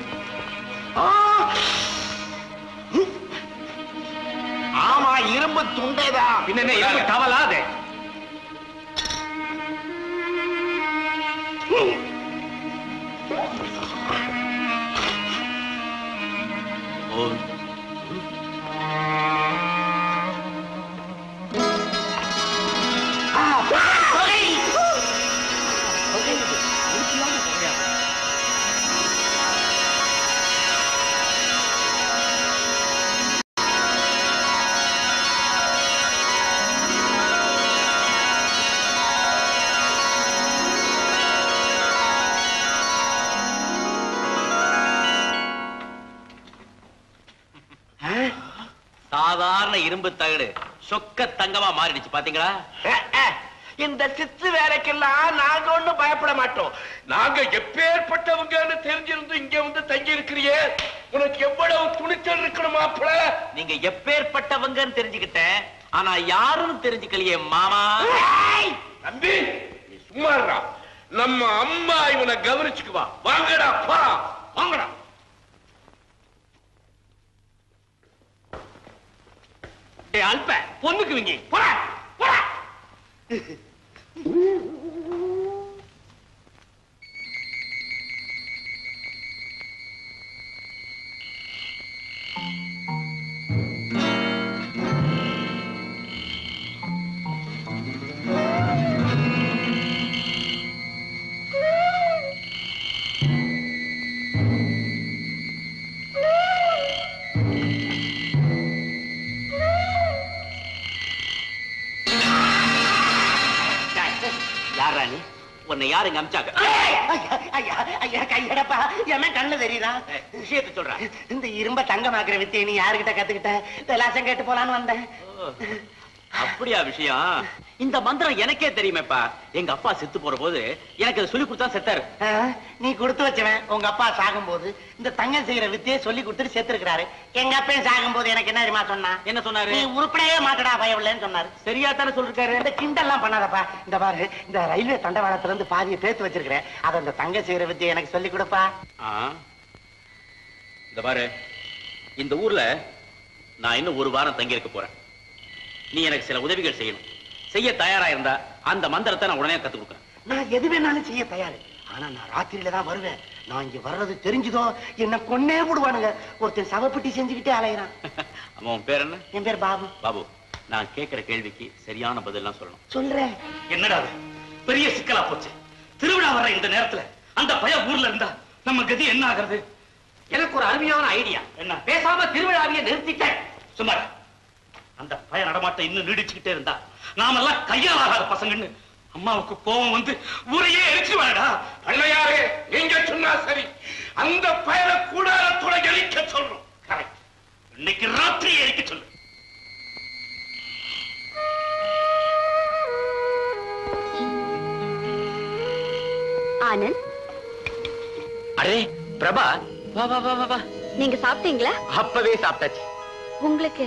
ஆமா, இரும்பு துண்டேதா. பின்ன இரும்பு தவலாத இரும்பு தகடு சொக்க தங்கமா மாறிடுச்சு. பாத்தீங்களா? இந்த சித்து வேலைக்கெல்லாம் நாங்க ஒண்ணு பயப்பட மாட்டோம். நாங்க எப்பேற்பட்டவங்கன்னு தெரிஞ்சிருந்து இங்க வந்து தங்கி இருக்கிறீங்க. உனக்கு எவ்வளவு துணிச்சல் இருக்கணுமா? நீங்க எப்பேற்பட்டவங்கன்னு தெரிஞ்சுக்கிட்டேன், ஆனா யாரும் தெரிஞ்சுக்கலையே மாமா. தம்பி சும்மா, நம்ம அம்மா இவனை கவனிச்சுக்குவா. வாங்கடா போறா, வாங்கடா. அல்ப பொண்ணுக்குவீங்க போற. இந்த இரும்ப தங்கமாக்குற வித்தியை நீ யாருகிட்ட கத்துக்கிட்ட கேட்டு போலான்னு வந்தேன். அப்படியா விஷயம்? இந்த மந்திரம் எனக்கே தெரியுமேப்பா. எங்க அப்பா செத்து போற போது எனக்கு அதை சொல்லி கொடுத்தா செத்தாரு. நீ கொடுத்து வச்சவன். உங்க அப்பா சாகும் போது இந்த தங்கம் செய்யற வித்தியை சொல்லி கொடுத்துட்டு செத்து இருக்கிறாரு. எங்க அப்பையும் சாகும் போது எனக்கு என்ன தெரியுமா சொன்னா? என்ன சொன்னாரு? நீ உருப்படையே மாட்டடா பயவில்லைன்னு சொன்னாரு. சரியா தானே சொல்லிருக்காரு. இந்த கிண்டெல்லாம் பண்ணாதப்பா. இந்த பாரு, இந்த ரயில்வே தண்டவாளத்துல இருந்து பாதியை பேத்து வச்சிருக்கிறேன். அதை அந்த தங்கம் செய்யற வித்தியை எனக்கு சொல்லி கொடுப்பா. இந்த பாரு, இந்த ஊர்ல நான் இன்னும் ஒரு வாரம் தங்கி இருக்க போறேன். நீ எனக்கு சில உதவிகள் செய்யணும். செய்ய தயாரா இருந்தா அந்த மந்திரத்தை நான் உடனே கத்து கொடுக்குறேன். நான் எது வேணாலும் செய்ய தயாரு. ஆனா நான் ராத்திரியில தான் வருவேன். நான் இங்க வர்றது தெரிஞ்சதோ என்ன கொன்னே போடுவானுங்க. ஒருத்தன் சவப்பட்டி செஞ்சுக்கிட்டே அலையறான். அவன் உன் பேர் என்ன? என் பேர் பாபு. பாபு, நான் கேட்கிற கேள்விக்கு சரியான பதிலாம் சொல்லணும். சொல்றேன். என்னடா பெரிய சிக்கலா போச்சு. திருவிழா வர்ற இந்த நேரத்துல அந்த பய ஊர்ல இருந்தா நம்ம கதி என்ன ஆகுறது? எனக்கு ஒரு அருமையான ஐடியா. என்ன? பேசாம திருவிழாவிய நிறுத்திட்டேன். சும்மா அந்த பய நடமாட்டம் இன்னும் நீடிச்சுக்கிட்டே இருந்தா நாமெல்லாம் கையால் ஆகாத பசங்கன்னு அம்மாவுக்கு கோபம் வந்து ஊரையே எரிச்சுவாடா. அண்ணையாரே, நீங்க சொன்னா சரி. அந்த பயனை கூடாரத்தோட எரிக்க சொல்றோம். கரெக்ட். இன்னைக்கு ராத்திரி எரிக்க சொல்லு. ஆனந்த். அரே பிரபா, வா வா வா வா. நீங்க சாப்பிட்டீங்களா? அப்பவே சாப்பிட்டாச்சு. உங்களுக்கு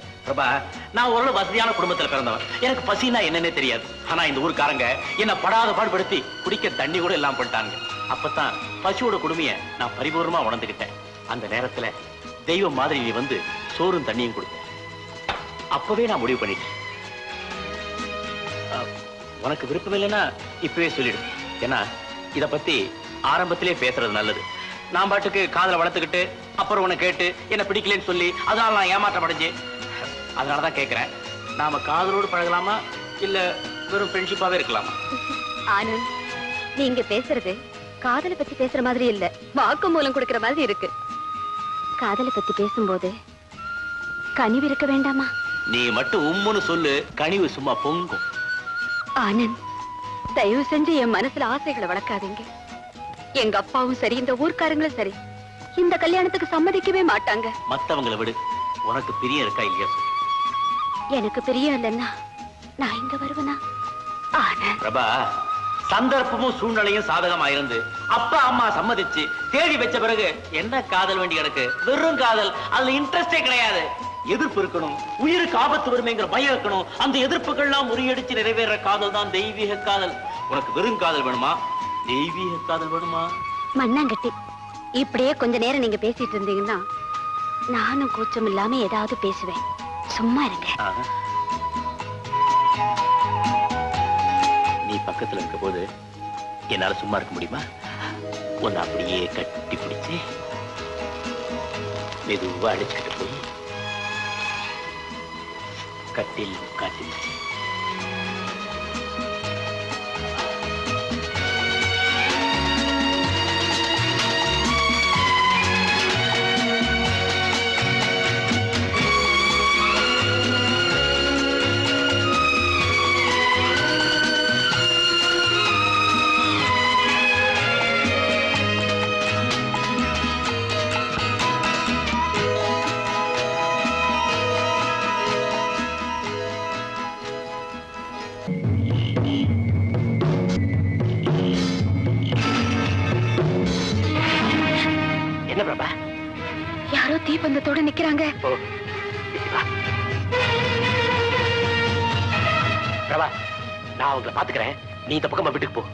பிரபா, நான் ஒரு வசதியான குடும்பத்துல பிறந்தவன். எனக்கு பசினா என்னன்னே தெரியாது. ஆனா இந்த ஊருக்காரங்க என்ன படாத பாடுபடுத்தி குடிக்க தண்ணி கூட எல்லாம் பண்ணிட்டாங்க. அப்பதான் பசியோட குடுமைய நான் பரிபூர்ணமா உணர்ந்துகிட்டேன். அந்த நேரத்துல தெய்வம் மாதிரி நீ வந்து சோறும் தண்ணியும் கொடுத்த. அப்பவே நான் முடிவு பண்ணிட்டேன். உனக்கு விருப்பம் இல்லைன்னா இப்பவே சொல்லிடு. ஏன்னா இத பத்தி ஆரம்பத்திலே பேசுறது நல்லது. நான் பாட்டுக்கு காதல வளர்த்துக்கிட்டு அப்புறம் உன கேட்டு என்ன பிடிக்கலன்னு சொல்லி அதனால நான் ஏமாற்றம் அடைஞ்சேன். அதனாலதான் கேட்கிறேன், நாம காதலோடு பழகலாமா இல்ல வெறும் ஃப்ரெண்ட்ஷிப்பாவே இருக்கலாமா? ஆனந்த், நீங்க பேசுறது காதலை பத்தி பேசுற மாதிரி இல்ல, வாக்குமூலம் கொடுக்கிற மாதிரி இருக்கு. காதலை பத்தி பேசும்போது கனிவு இருக்க வேண்டாமா? நீ மட்டும் உம்முன்னு சொல்லு, கனிவு சும்மா பொங்கும். ஆனந்த், தயவு செஞ்சு என் மனசுல ஆசைகளை வளர்க்காதீங்க. எங்க அப்பாவும் சரி, இந்த ஊர்க்காரங்களும் சரி, இந்த கல்யாணத்துக்கு சம்மதிக்கவே மாட்டாங்க. மத்தவங்களை விடு, உனக்கு பிரியம் இருக்கா இல்லையா? எனக்கு பிரியம் இல்லைன்னா நான் இங்க வருவனா? பிரபா, சந்தர்ப்பமும் சூழ்நிலையும் சாதகமாயிருந்து அப்பா அம்மா சம்மதிச்சு தேடி வச்ச பிறகு என்ன காதல் வேண்டி கிடக்கு? வெறும் காதல், அதுல இன்ட்ரெஸ்டே கிடையாது. எதிர்ப்பு இருக்கணும், உயிருக்கு ஆபத்து வருமேங்கிற பயம் இருக்கணும். அந்த எதிர்ப்புகள்லாம் முறியடிச்சு நிறைவேற காதல் தான் தெய்வீக காதல். உனக்கு வெறும் காதல் வேணுமா, தெய்வீக காதல் வேணுமா? மண்ணாங்கட்டி, இப்படியே கொஞ்ச நேரம் நீங்க பேசிட்டு இருந்தீங்கன்னா நானும் கூச்சம் இல்லாம ஏதாவது பேசுவேன். சும்மா இருங்க. நீ பக்கத்துல இருக்க போது என்னால சும்மா இருக்க முடியுமா? உன்னை அப்படியே கட்டி பிடிச்சு மெதுவா அழைச்சுக்கிட்டு போய் கட்டில் காட்டி என்ன பிரபா? யாரோ தீ பந்தத்தோடு நிக்கிறாங்க. பிரபா, நான் உங்களை பாத்துக்கிறேன். நீ இந்த பக்கமா வீட்டுக்கு போ.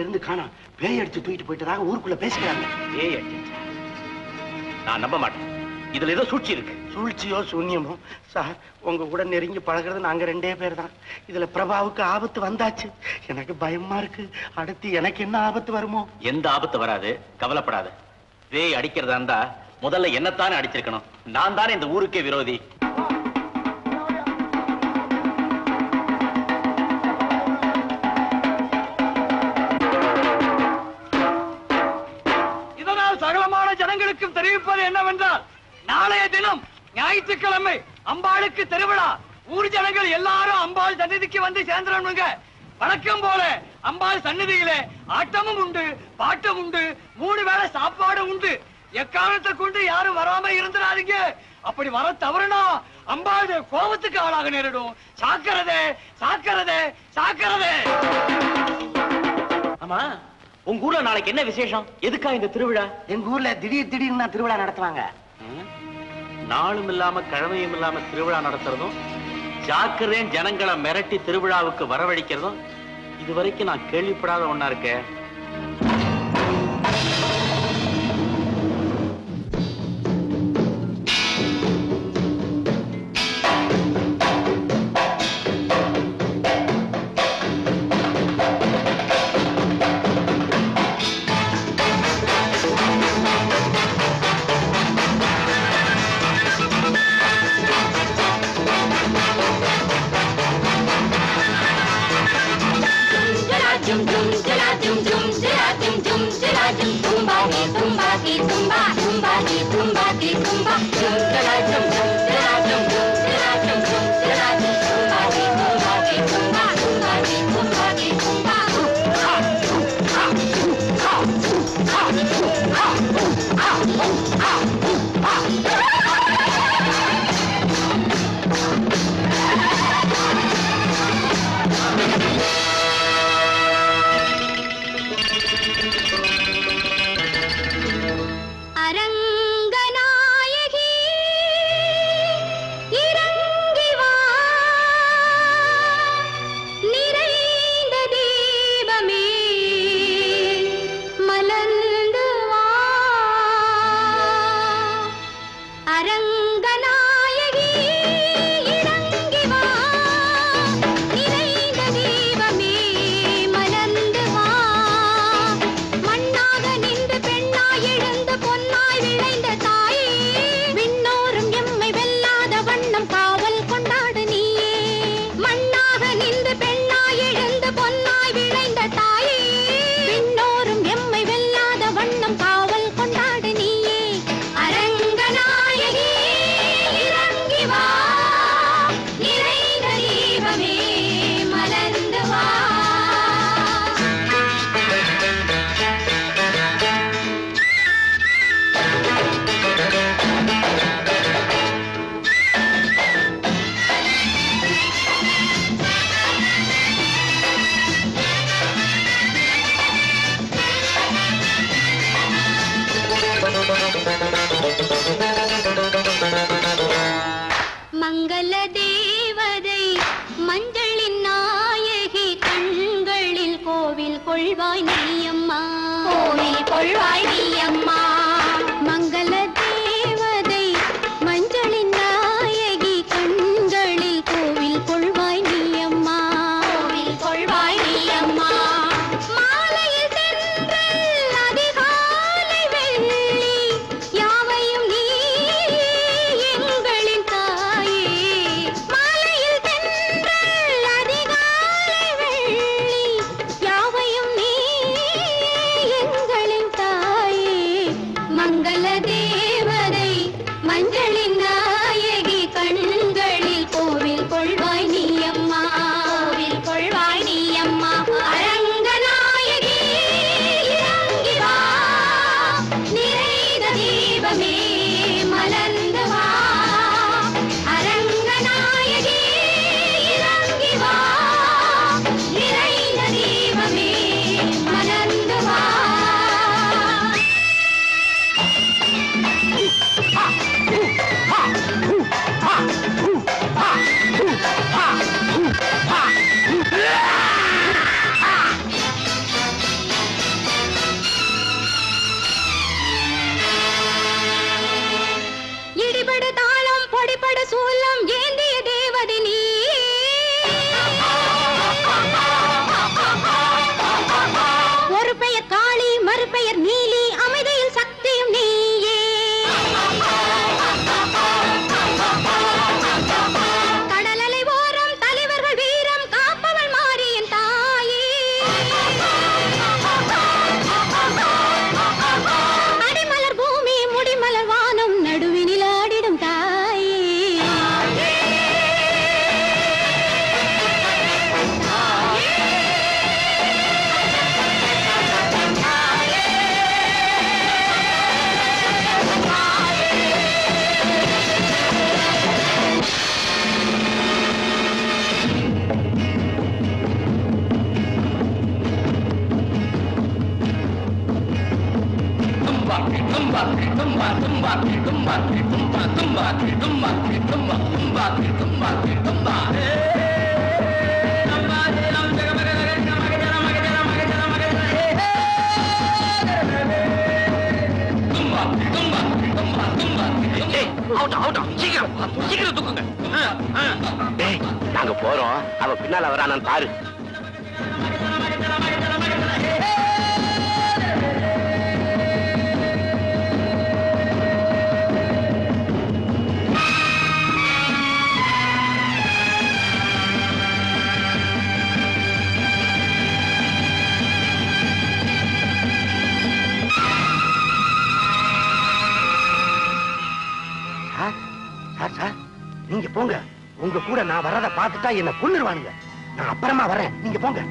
இருந்து காணா பேய் அடிச்சு தூக்கிட்டு போயிட்டதாக ஊருக்குள்ள பேசுறாங்க. பேய் அடிச்சு நான் நம்ப மாட்டேன். இதுல ஏதோ சூழ்ச்சி இருக்கு. சூழ்ச்சியோ சூன்யமோ சார், உங்க கூட நெருங்கி பழகிறது நாங்க ரெண்டே பேர் தான். இதுல பிரபாவுக்கு ஆபத்து வந்தாச்சு. எனக்கு பயமா இருக்கு. அடுத்து எனக்கு என்ன ஆபத்து வருமோ? எந்த ஆபத்து வராது, கவலைப்படாத. பேய் அடிக்கிறதா இருந்தா முதல்ல என்னத்தானே அடிச்சிருக்கணும். நான் தானே இந்த ஊருக்கே விரோதி. தெரிவிப்பது என்னவென்றால், நாளைய தினம் ஞாயிற்றுக்கிழமை அம்பாளுக்கு திருவிழா. ஊர் ஜனங்கள் எல்லாரும் அம்பாள் சந்நிதிக்கு வந்து சேர்ந்துங்க. வழக்கம் போல அம்பாள் சந்நிதியில ஆட்டமும் உண்டு, பாட்டும் உண்டு, 3 வேளை சாப்பாடு உண்டு. எக்காரணத்தை கொண்டு யாரும் வராம இருந்துடாதீங்க. அப்படி வர தவறுனா அம்பாள் கோபத்துக்கு ஆளாக நேரிடும். சாக்கிறதே சாக்கிறதே சாக்கிறதே. ஆமா, உங்க ஊர்ல நாளைக்கு என்ன விசேஷம்? எதுக்கா இந்த திருவிழா? எங்க ஊர்ல திடீர் திடீர்னு திருவிழா நடத்துவாங்க. நாளும் இல்லாம கிழமையும் இல்லாம திருவிழா நடத்துறதும், ஜாக்கிரதையும் ஜனங்களை மிரட்டி திருவிழாவுக்கு வரவழைக்கிறதும் இதுவரைக்கும் நான் கேள்விப்படாத ஒண்ணா இருக்க. Dum dum dum dum dum. என்ன கொன்னுருவானுங்க. நான் அப்புறமா வரேன், நீங்க போங்க.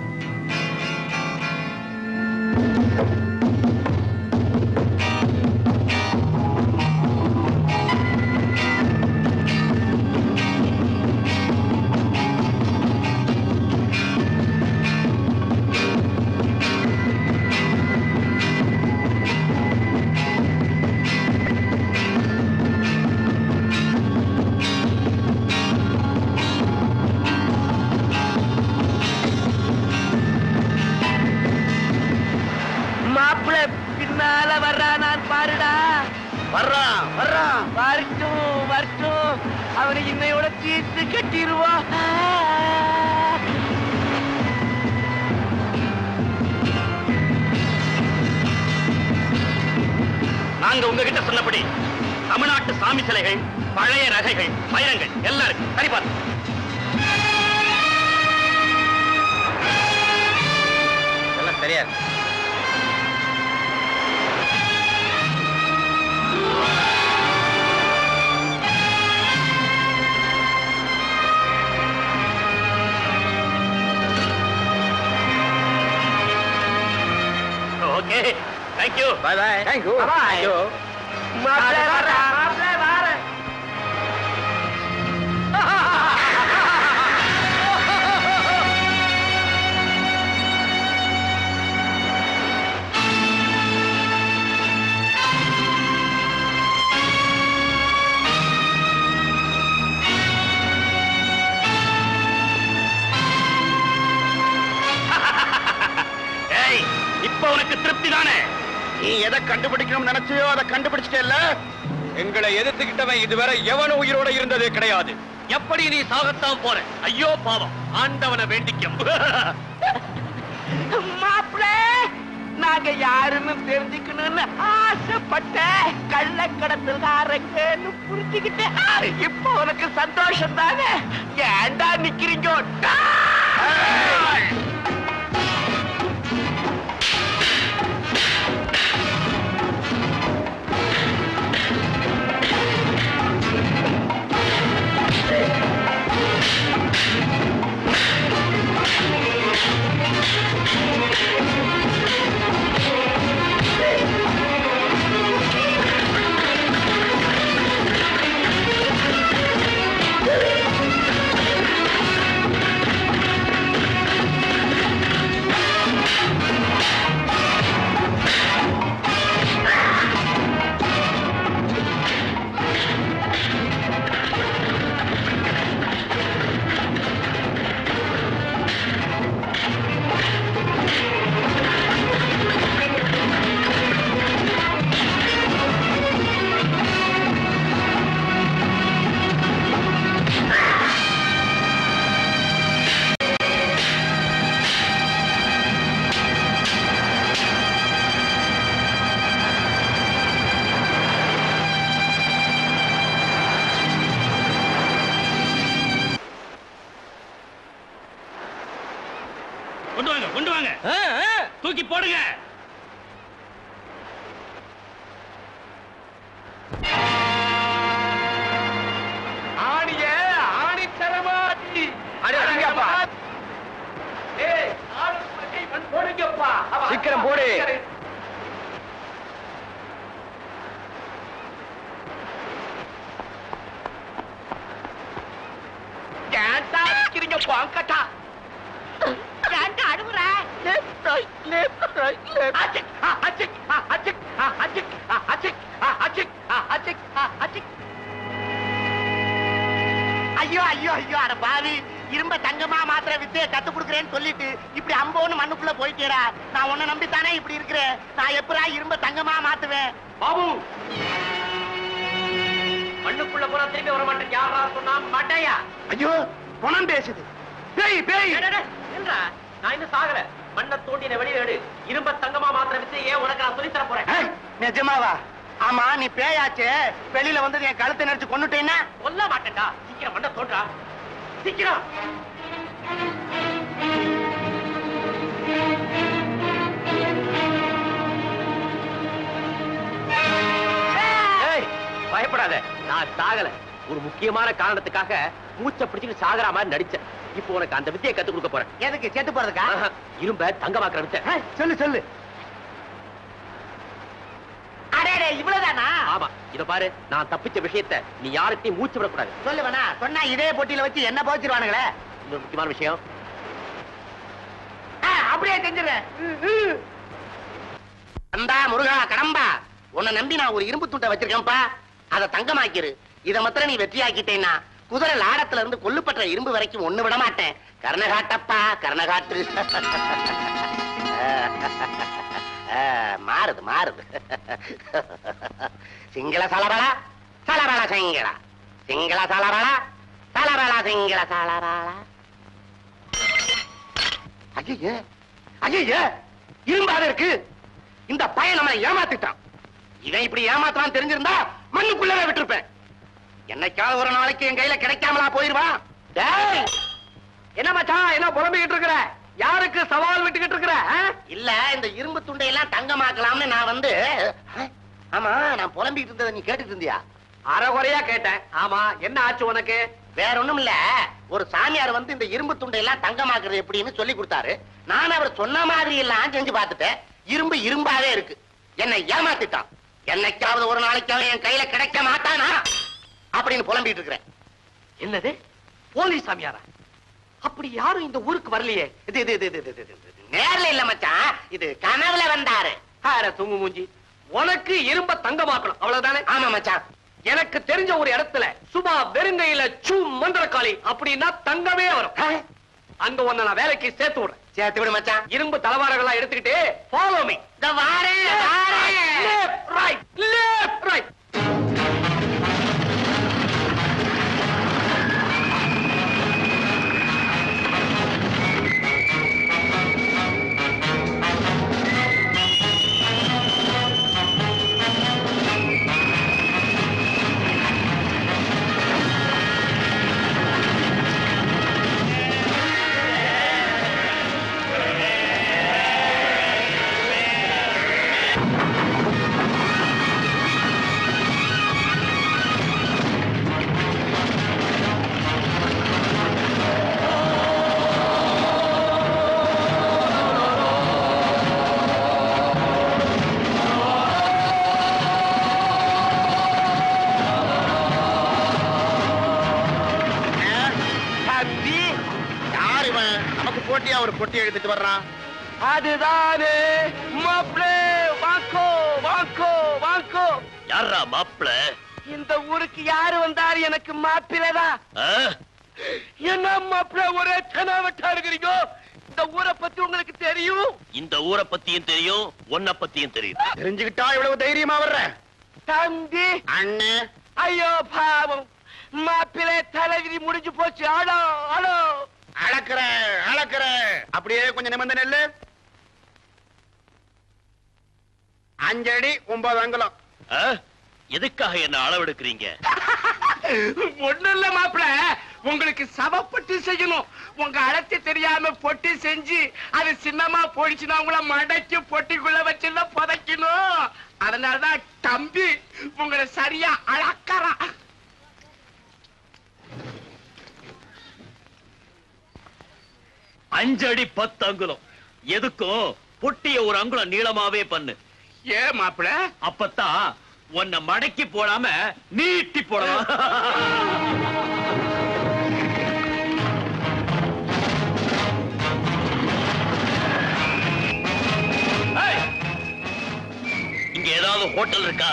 இதுவரை எவன உயிரோட இருந்ததே கிடையாது. எப்படி நீ சாகத்தான் போற? ஐயோ பாவம், ஆண்டவனை வேண்டிக்கும். நாங்க யாருன்னு தெரிஞ்சுக்கணும்னு ஆசைப்பட்ட கள்ளக்கடத்துக்காரங்க புரிஞ்சுக்கிட்ட. இப்ப உனக்கு சந்தோஷம் தானே? ஏண்டா நிக்கிறீங்க? கொண்டு வாங்க. தூக்கி போடுங்க. ஆணியே ஆணிச்சரமாட்டி. அடங்கப்பா. ஏய், ஆளு பத்தி வந்து போடுங்கப்பா. சீக்கிரம் போடு. கேட்டா கிரிங்க bhangra. Ranta adumra. Left right. Ajik. Ayyo ara baavi irumba tangama maattra vithe kattu kudukuren sollitu ipdi ambonu mannukulla poi kera na onna nambi thane ipdi irukre na eppra irumba tangama maattuven babu mannukulla pora thirumbi varamatta yaara sonna madaya ayyo ponam pesudhu bey என்னடா நான் இன்ன சாகற மண்ண தோண்டின வெளியில எடு இரும்ப தங்கமா மாத்திர விட்டு ஏன் உனக்கு நான் சொல்லி தர போறேன் ஏய் நிஜமாவா ஆமா நீ பேயாச்சே வெளியில வந்து என் கழுத்தை நெரிச்சு கொன்னுட்டேன்னா சொல்ல மாட்டடா சீக்கிரம் மண்ண தோண்டா சீக்கிரம் ஏய் பயப்படாத நான் சாகல ஒரு முக்கியமான காரணத்துக்காக மூச்சை பிடிச்சு சாகற மாதிரி நடிச்சேன் இப்போ உனக்கு அந்த வித்தியை கத்து கொடுக்க போறேன் எதுக்கு செத்து போறதுக்கா இரும்ப தங்கமாக்குற வித்தை சொல்லு அடேடே இவ்வளவுதானா ஆமா இத பாரு நான் தப்பிச்ச விஷயத்தை நீ யாருக்கிட்டையும் மூச்சு விடக்கூடாது சொல்லுவேனா சொன்னா இதே போட்டியில வச்சு என்ன போச்சிருவானுங்களே இன்னொரு முக்கியமான விஷயம் அப்படியே செஞ்சிடறேன் அந்தா முருகா கடம்பா உன்னை நம்பி நான் ஒரு இரும்பு துண்டை வச்சிருக்கேன்ப்பா அதை தங்கமாக்கிரு இதை மாத்திரம் நீ வெற்றியாக்கிட்டேன்னா குதிரை லாடத்துல இருந்து கொல்லுப்பட்ட இரும்பு வரைக்கும் ஒண்ணு விட மாட்டேன் கர்ணகாட்டப்பா கர்ணகாட்டு மாறுது மாறுது சிங்கள சலபலா சலபலா சிங்களா சிங்கள சலபலா சலபலா சிங்கள சலபலா ஐயே ஐயே இரும்பாத இருக்கு இந்த பையன் நம்மளை ஏமாத்திட்டான் இதை இப்படி ஏமாத்தலாம் தெரிஞ்சிருந்தா மண்ணுக்குள்ளவே விட்டுருப்பேன் என்னைக்காவது ஒரு நாளைக்கு என் கையில கிடைக்காமலா போயிருவா என்ன மச்சான் என்ன புலம்பிக்கிட்டு இருக்கிற யாருக்கு சவால் விட்டுக்கிட்டு இருக்கிற இல்ல இந்த இரும்பு துண்டையெல்லாம் தங்கமாக்கலாம்னு நான் வந்து ஆமா நான் புலம்பிக்கிட்டு இருந்ததை நீ கேட்டுட்டு இருந்தியா அறகுறையா கேட்டேன் ஆமா என்ன ஆச்சு உனக்கு வேற ஒண்ணும் இல்ல ஒரு சாமியார் வந்து இந்த இரும்பு துண்டையெல்லாம் தங்கமாக்குறது எப்படின்னு சொல்லி கொடுத்தாரு நான் அவர் சொன்ன மாதிரி எல்லாம் செஞ்சு பார்த்துட்டேன் இரும்பு இரும்பாவே இருக்கு என்னை ஏமாத்திட்டான் என்னைக்காவது ஒரு நாளைக்காவது என் கையில கிடைக்க மாட்டானா அப்படின்னு புலம்பிட்டு இருக்கிறேன் என்னது போலி சாமியாரா அப்படி யாரும் இந்த ஊருக்கு வரலையே நேர்ல இல்ல மச்சான் இது கனவுல வந்தாரு தூங்கு மூஞ்சி உனக்கு இரும்ப தங்கமாக்கணும் அவ்வளவுதானே ஆமா மச்சான் எனக்கு தெரிஞ்ச ஒரு இடத்துல சுபா வெறுங்கையில சூ மந்திரக்காளி அப்படின்னா தங்கமே வரும் அங்க ஒன்ன நான் வேலைக்கு சேர்த்து விடுறேன் சேர்த்து விடு மச்சான் இரும்பு தலவாரங்களா எடுத்துக்கிட்டு ஃபாலோ மீ தி வாரே லெஃப்ட் ரைட் அதுதானே மாப்ளே வாங்கோ வாங்கோ வாங்கோ யாரா மாப்ளே இந்த ஊருக்கு யாரு வந்தாரு எனக்கு மாப்பிளதா என்ன மாப்ளே ஒரே கனவட்டா இருக்கீங்க இந்த ஊரை பத்தி உங்களுக்கு தெரியும் இந்த ஊரை பத்தியும் தெரியும் ஒன்ன பத்தியும் தெரியும் தெரிஞ்சுக்கிட்டா இவ்வளவு தைரியமா வர்ற தம்பி அண்ணே ஐயோ பாவம் மாப்பிளே தலைவிதி முடிஞ்சு போச்சு ஆளோ ஆளோ அழக்கிற அழக்கிற அப்படியே கொஞ்சம் நிமிர்ந்து நெல்லு 5 அடி 9 அங்குலம் எதுக்காக என்ன அளவெடுக்கிறீங்க ஒண்ணு இல்ல மாப்பிள்ள உங்களுக்கு சவப்பட்டு செய்யணும். உங்க அழைச்சி தெரியாம பொட்டி செஞ்சு அது சின்னமா போயிடுச்சுன்னா உங்களை மடக்கி பொட்டிக்குள்ள வச்சுல புதைக்கணும். அதனாலதான் தம்பி உங்களை சரியா அளக்கறா. அஞ்சடி 10 அங்குலம் எதுக்கோ பொட்டிய ஒரு அங்குலம் நீளமாவே பண்ணு. ஏ மாப்பிள, அப்பத்தான் உன்னை மடக்கி போடாம நீட்டி போடலாம். இங்க ஏதாவது ஹோட்டல் இருக்கா?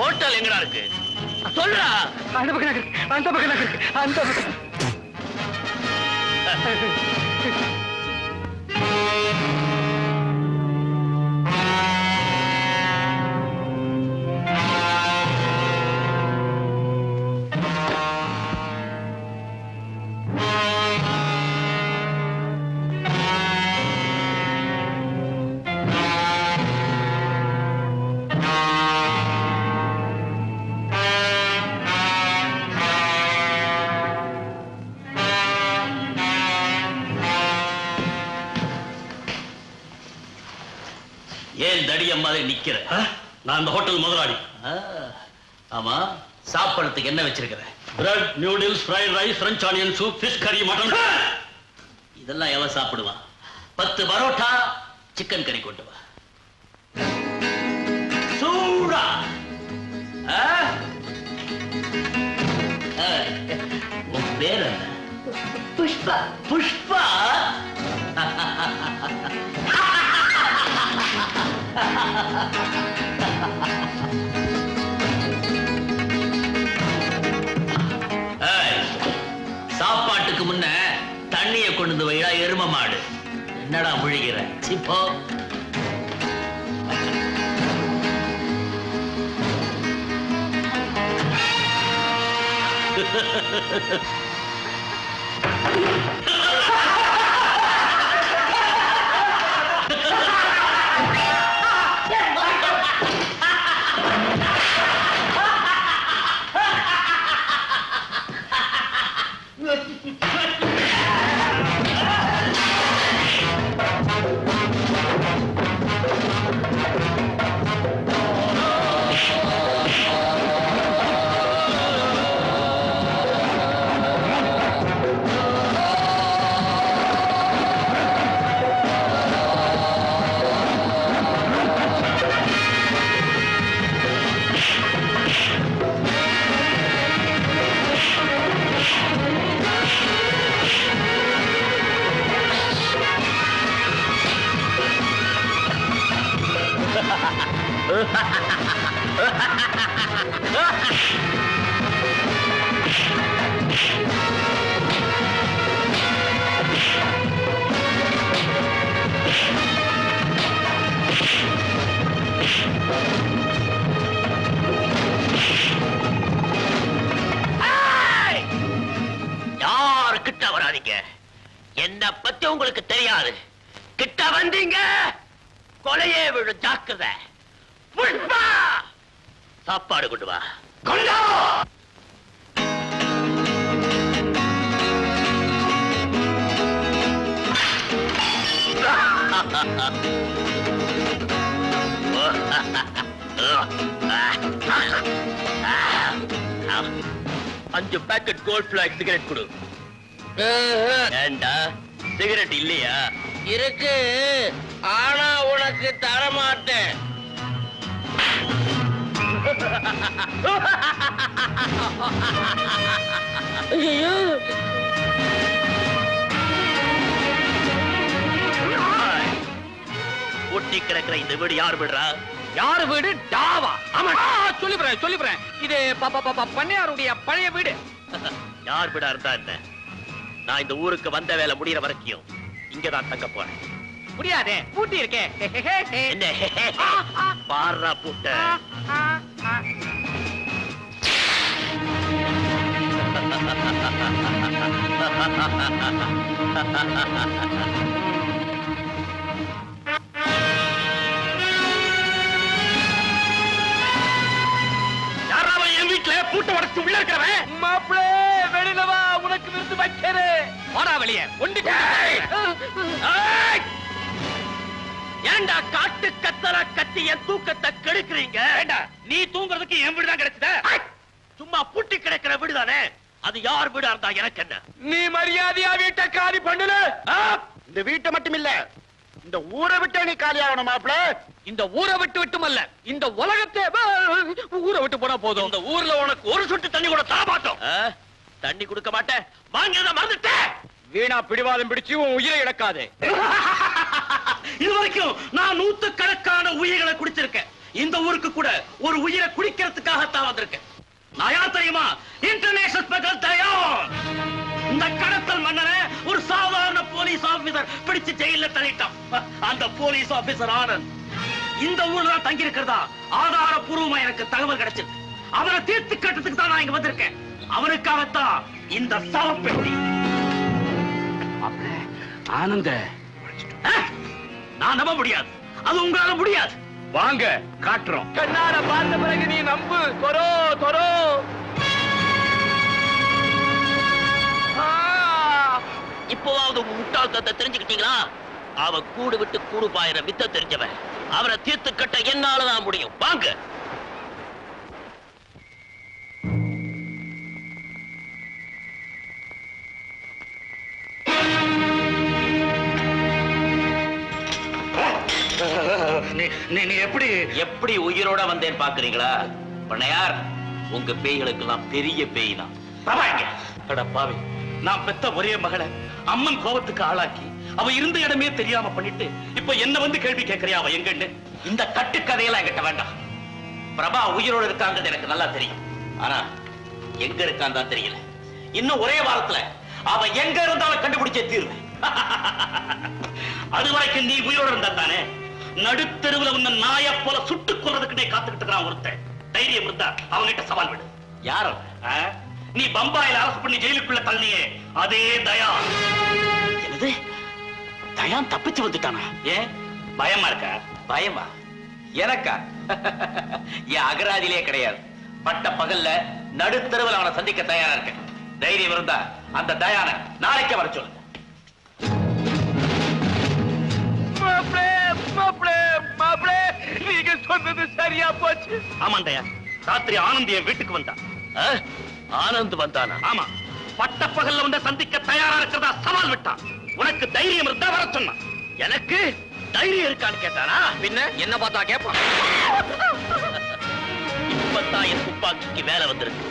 ஹோட்டல் எங்கடா இருக்கு சொல்றா. அந்த பக்கம் இருக்கு, அந்த பக்கம் இருக்கு, அந்த பக்கம். நான் ஹோட்டல் முதலாளி. ஆமா, சாப்பிடுறதுக்கு என்ன வச்சிருக்கிறேன்? Bread, noodles, fried rice, French onion soup, fish கறி, மட்டன். இதெல்லாம் எவன் சாப்பிடுவான்? 10 பரோட்டா, சிக்கன் கறி கொண்டு வா. சூடா உன் பேர் என்ன? புஷ்பா. புஷ்பா, சாப்பாட்டுக்கு முன்ன தண்ணியை கொண்டு வையா எரும மாடு. என்னடா முழிக்கிற? இப்போ வந்த வேலை முடியற வரைக்கும் இங்கதான் தங்க போறேன். முடியாதே, பூட்டி இருக்கே. என்ன பாரா பூட்ட? யாராவது என் வீட்டுல பூட்ட போட்டு உடைச்சு உள்ள இருக்கறவன் மாப்ளே வெளியில வா உனக்கு விருந்து வைக்கிறேன் வாடா வெளியே ஒண்டி ஏண்டா காட்டு கத்தல கத்தி என் தூக்கத்தை கெடுக்குறீங்க ஏண்டா நீ தூங்குறதுக்கு என் வீடு தான் கிடைச்சதா சும்மா பூட்டி கிடக்குற வீடு தானே அது யார் வீடா இருந்தா எனக்கு என்ன நீ மரியாதையா வீட்டை காலி பண்ணல இந்த வீட்டை மட்டும் இல்ல இந்த ஊரை விட்டு நீ காலியாகணும் மாப்ள இந்த ஊரை விட்டு விட்டுமல்ல இந்த உலகத்தை ஊரை விட்டு போனா போதும் இந்த ஊர்ல உனக்கு ஒரு சொட்டு தண்ணி கூட தாபாட்டோம் தண்ணி கொடுக்க மாட்டேன் வாங்குறத மறந்துட்டே வீணா பிடிவாதம் பிடிச்சு உன் உயிரை இழக்காதே இது வரைக்கும் நான் நூற்றுக்கணக்கான உயிர்களை குடிச்சிருக்கேன் இந்த ஊருக்கு கூட ஒரு உயிரை குடிக்கிறதுக்காகத்தான் வந்திருக்கேன் நான் யார் தெரியுமா இன்டர்நேஷனல் ஸ்பெஷல் தயான் இந்த கடத்தல் மன்னனை ஒரு சாதாரண போலீஸ் ஆபீசர் பிடிச்சு ஜெயில தள்ளிட்டான் அந்த போலீஸ் ஆபீசர் ஆனந்த் இந்த ஊர்ல தான் தங்கி இருக்கிறதா ஆதாரபூர்வமா எனக்கு தகவல் கிடைச்சிருக்கு அவரை தீர்த்து கட்டத்துக்கு தான் நான் இங்க வந்திருக்கேன் அவருக்காகத்தான் இந்த சவப்பெட்டி ஆனந்த நான் நம்ப முடியாது அது உங்களால முடியாது வாங்க காட்டுறோம் கண்ணார பார்த்த பிறகு நீ நம்பு தொரோ தொரோ இப்போவாவது உங்க முட்டாள்தத்தை தெரிஞ்சுக்கிட்டீங்களா அவ கூடு விட்டு கூடு பாயிற வித்த தெரிஞ்சவன் அவரை தீர்த்து கட்ட என்னாலதான் முடியும் வாங்க நீ எப்படி உயிரோட வந்தேன் பாக்குறீங்களா பண்ணையார் உங்க பேய்களுக்கெல்லாம் பெரிய பேய் தான் பாவி நான் பெத்த ஒரே மகளை அம்மன் கோபத்துக்கு ஆளாக்கி அவ இருந்த இடமே தெரியாம பண்ணிட்டு இப்ப என்ன வந்து கேள்வி கேட்கறியா அவ எங்கன்னு இந்த கட்டு கதையெல்லாம் என்கிட்ட வேண்டாம் பிரபா உயிரோடு இருக்காங்கிறது எனக்கு நல்லா தெரியும் ஆனா எங்க இருக்கான்னு தான் தெரியல இன்னும் ஒரே வாரத்துல அவ எங்க இருந்தாலும் கண்டுபிடிச்சே தீர்வு அது வரைக்கும் நீ உயிரோடு இருந்தா தானே நடுத்தெருவுல உன்ன நாய போல சுட்டுக் கொள்றதுக்குன்னே காத்துக்கிட்டு இருக்கிறான் ஒருத்தன் தைரியம் இருந்தா அவங்கிட்ட சவால் விடு யாரோ நீ பம்பாயில அரசு பண்ணி ஜெயிலுக்குள்ள தள்ளியே அதே தயா என்னது தயான் தப்பிச்சு வந்துட்டானா ஏன் பயமா இருக்கா பயமா எனக்கா என் அகராதிலே கிடையாது பட்ட பகல்ல நடுத்தெருவில் அவனை சந்திக்க தயாரா இருக்க தைரியம் இருந்தா அந்த தயான நாளைக்கே வர சொல்லுங்க நீங்க சொன்னது சரியா போச்சு ஆமாண்டையா ராத்திரி ஆனந்த் என் வீட்டுக்கு வந்தான் ஆனந்த் வந்தானா ஆமா பட்ட பகல்ல வந்து சந்திக்க தயாரா இருக்கிறதா சவால் விட்டான் உனக்கு தைரியம் இருந்தா வர சொன்னான் எனக்கு தைரியம் இருக்கான்னு கேட்டானா பின்ன என்ன பார்த்தா கேட்பான் இப்பத்தான் என் துப்பாக்கிக்கு வேலை வந்திருக்கு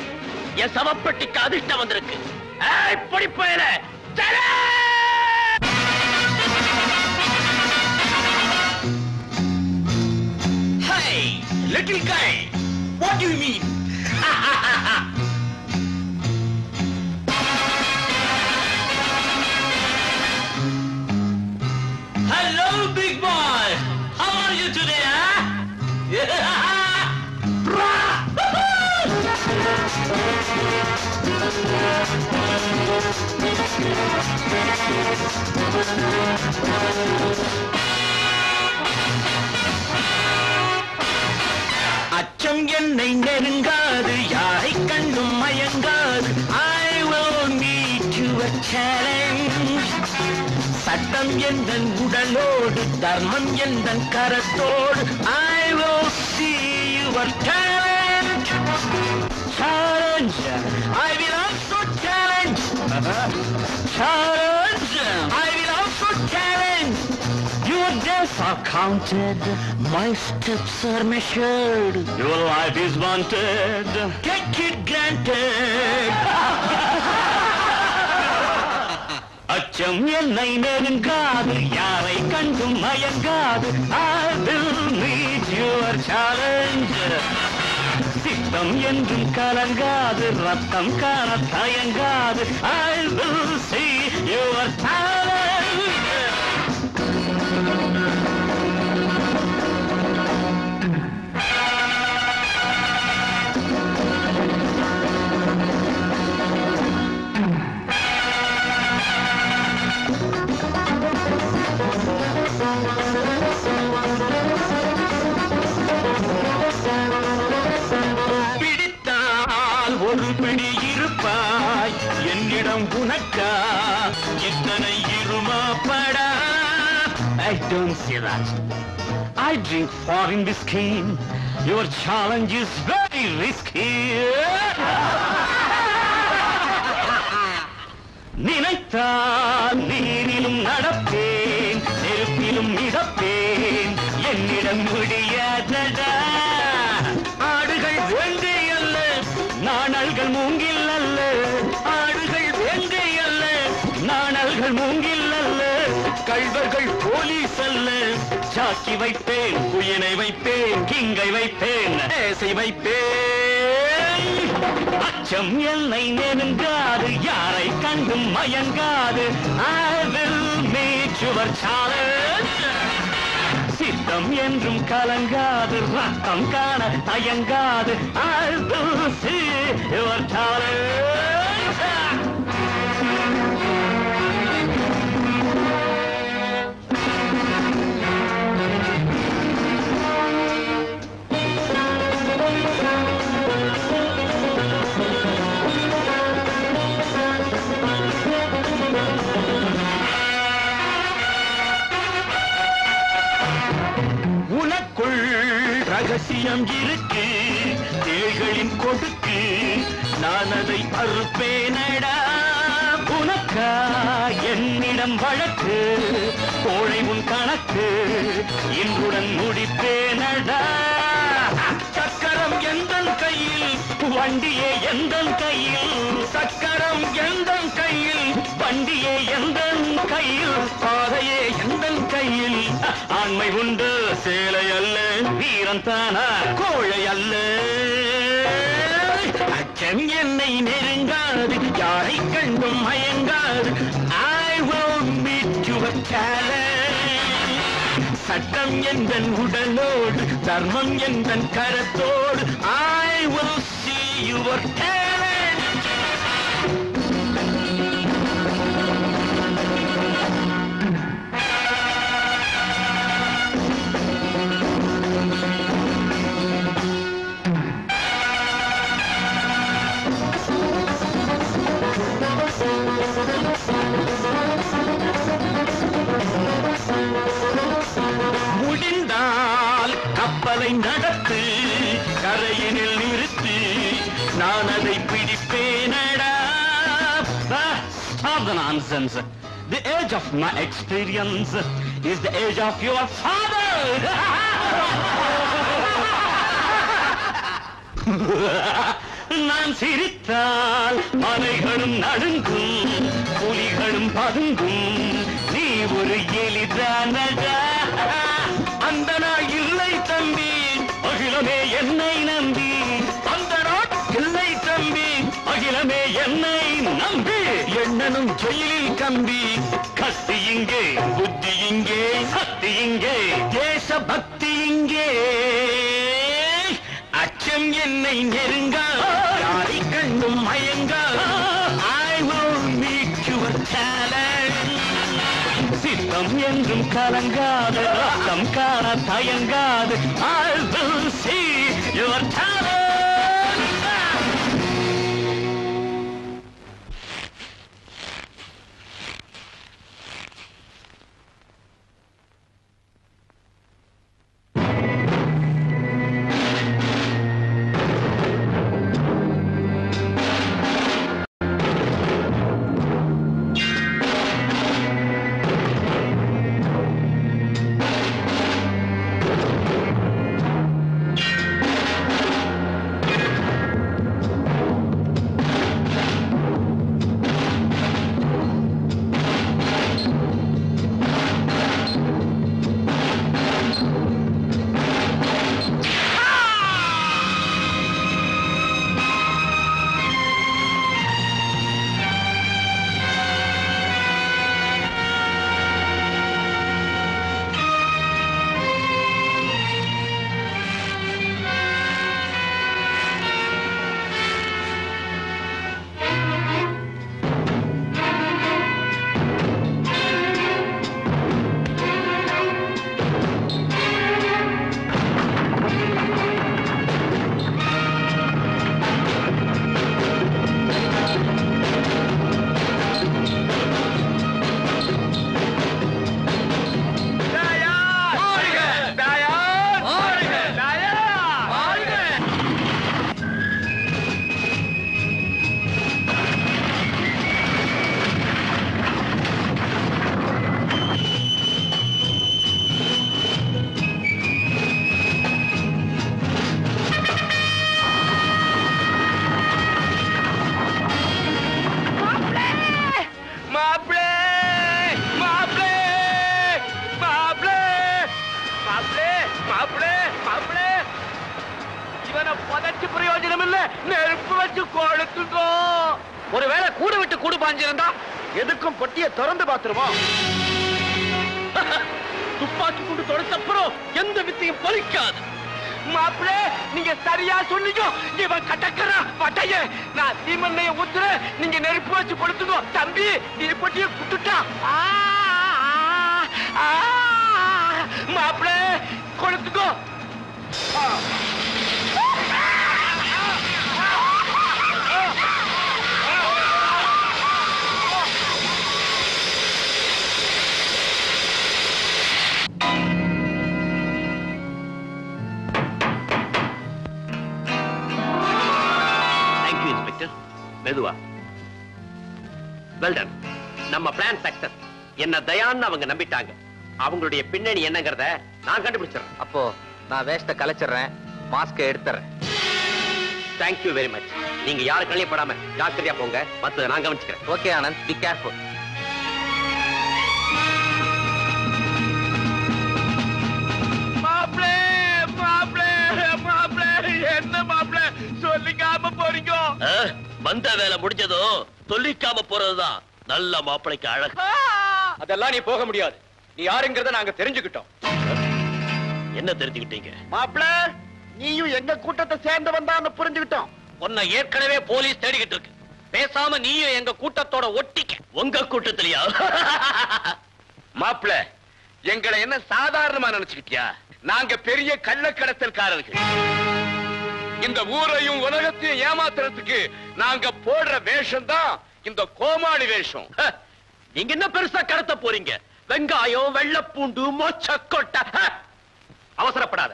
என் சவப்பெட்டிக்கு அதிர்ஷ்டம் வந்திருக்கு இப்படி போயில Little guy, what do you mean? Hello, big boy. How are you today, huh? அச்சம் என்னை நெருங்காது யாரை கண்டும் மயங்காது I will meet you a challenge சட்டம் எந்தன் உடலோடு தர்மம் எந்தன் கரத்தோடு I will see your talent challenge I will also challenge challenge I will also challenge Your days are counted, my steps are measured. Your life is wanted, take it granted. அச்சம் என்னை நெருங்காது, யாரை கண்டும் மயங்காது. I will meet your challenge. சித்தம் என்றும் கலங்காது, ரத்தம் காண தயங்காது. I will see your challenge. don't say that. I drink foreign whiskey. Your challenge is very risky. Ninaitha, Nirinum Nadapain, Nerupinum Midapain, Yenidam Mudiyadnada. Adugal Vendeyalla, Nanalgal Mungillalla. Adugal Vendeyalla, Nanalgal Mungillalla. Kalvargal Polisalla, Chaki Vaipain, Kuyanai Vaipain, Kingai Vaipain, Esai Vaipain. அச்சம் எல்லை நெருங்காது யாரை கண்டும் மயங்காது I will meet your challenge சித்தம் என்றும் கலங்காது ரத்தம் காண தயங்காது I will see your challenge ரகசியம் இருக்கு தேள்களின் கொடுக்கு நான் அதை அறுப்பேனடா உனக்கா என்னிடம் வழக்கு கோழை உன் கணக்கு இன்றுடன் முடிப்பேனடா சக்கரம் எந்தன் கையில் வண்டியே எந்தன் கையில் சக்கரம் எந்தன் கையில் வண்டியே எந்தன் கையில் பாதையே எந்தன் கையில் ஆண்மை உண்டு சேலை அல்ல வீரன் தானா கோழை அல்ல அச்சம் என்னை நெருங்காது யாரை கண்டும் மயங்காது I will meet your challenge சட்டம் எந்தன் உடலோடு தர்மம் எந்தன் கரத்தோடு I will see your challenge முடிந்தால் கப்பலை நடத்து கரையினில் நிறுத்து நான் அதை பிடிப்பேனடா Stop the nonsense. The age of my experience is the age of your father. நான் சிரித்தால் மலைகளும் நடுங்கும் புலிகளும் பதுங்கும் நீ ஒரு எளிதானடா அந்த நாள் இல்லை தம்பி அகிலமே என்னை நம்பி அந்த நாள் இல்லை தம்பி அகிலமே என்னை நம்பி எண்ணனும் ஜெயிலில் கம்பி கத்தி இங்கே புத்தி இங்கே சக்தி இங்கே தேச பக்தி இங்கே அச்சம் என்னை நெருங்கால் யாரை கண்டும் மயங்கால் I will meet your challenge சித்தம் என்றும் கலங்காது ரத்தம் காண தயங்காது I will see your challenge Well done. Namma plan success. Enna Dayan avanga nambitaanga. Avangalude pinnani ennaangiradha naan kandupidichirren. Appo naan vesta kalachirren, mask edutharren. Thank you very much. Neenga yaar kalliya padama jaakriya ponga. Matha naan gavichikiren. Okay Anand, be careful. Maaple, maaple, maaple. Enna maaple sollikama poringa. Banda vela mudijadho சொல்லிக்காம போறதுதான் நல்ல மாப்பிளைக்கு அழகு. அதெல்லாம் நீ போக முடியாது. நீ யாருங்கறத நாங்க தெரிஞ்சுக்கிட்டோம். என்ன தெரிஞ்சுக்கிட்டீங்க? மாப்பிள நீயும் எங்க கூட்டத்தை சேர்ந்தவன்தான்னு புரிஞ்சுக்கிட்டோம். உன்னை ஏற்கனவே போலீஸ் தேடிக்கிட்டு இருக்கு. பேசாம நீயும் எங்க கூட்டத்தோட ஒட்டிக்க. உங்க கூட்டத்திலயா? மாப்பிள எங்களை என்ன சாதாரணமா நினைச்சுக்கிட்டியா? நாங்க பெரிய கள்ளக்கடத்தல்காரர்கள். இந்த ஊரையும் உலகத்தையும் ஏமாத்துறதுக்கு நாங்க போடுற வேஷம் தான் இந்த கோமாளி வேஷம். நீங்க என்ன பெருசா கடத்த போறீங்க? வெங்காயம், வெள்ளப்பூண்டு, மொச்சக்கொட்டை. அவசரப்படாத.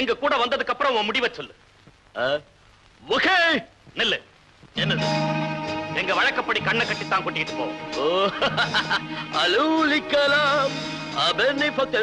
எங்க கூட வந்ததுக்கு அப்புறம் உன் முடிவை சொல்லு. நில்லு. என்னது? எங்க வழக்கப்படி கண்ணை கட்டித்தான் கொட்டிட்டு போ. அலூலிக்கலாம் அபர்னிபது.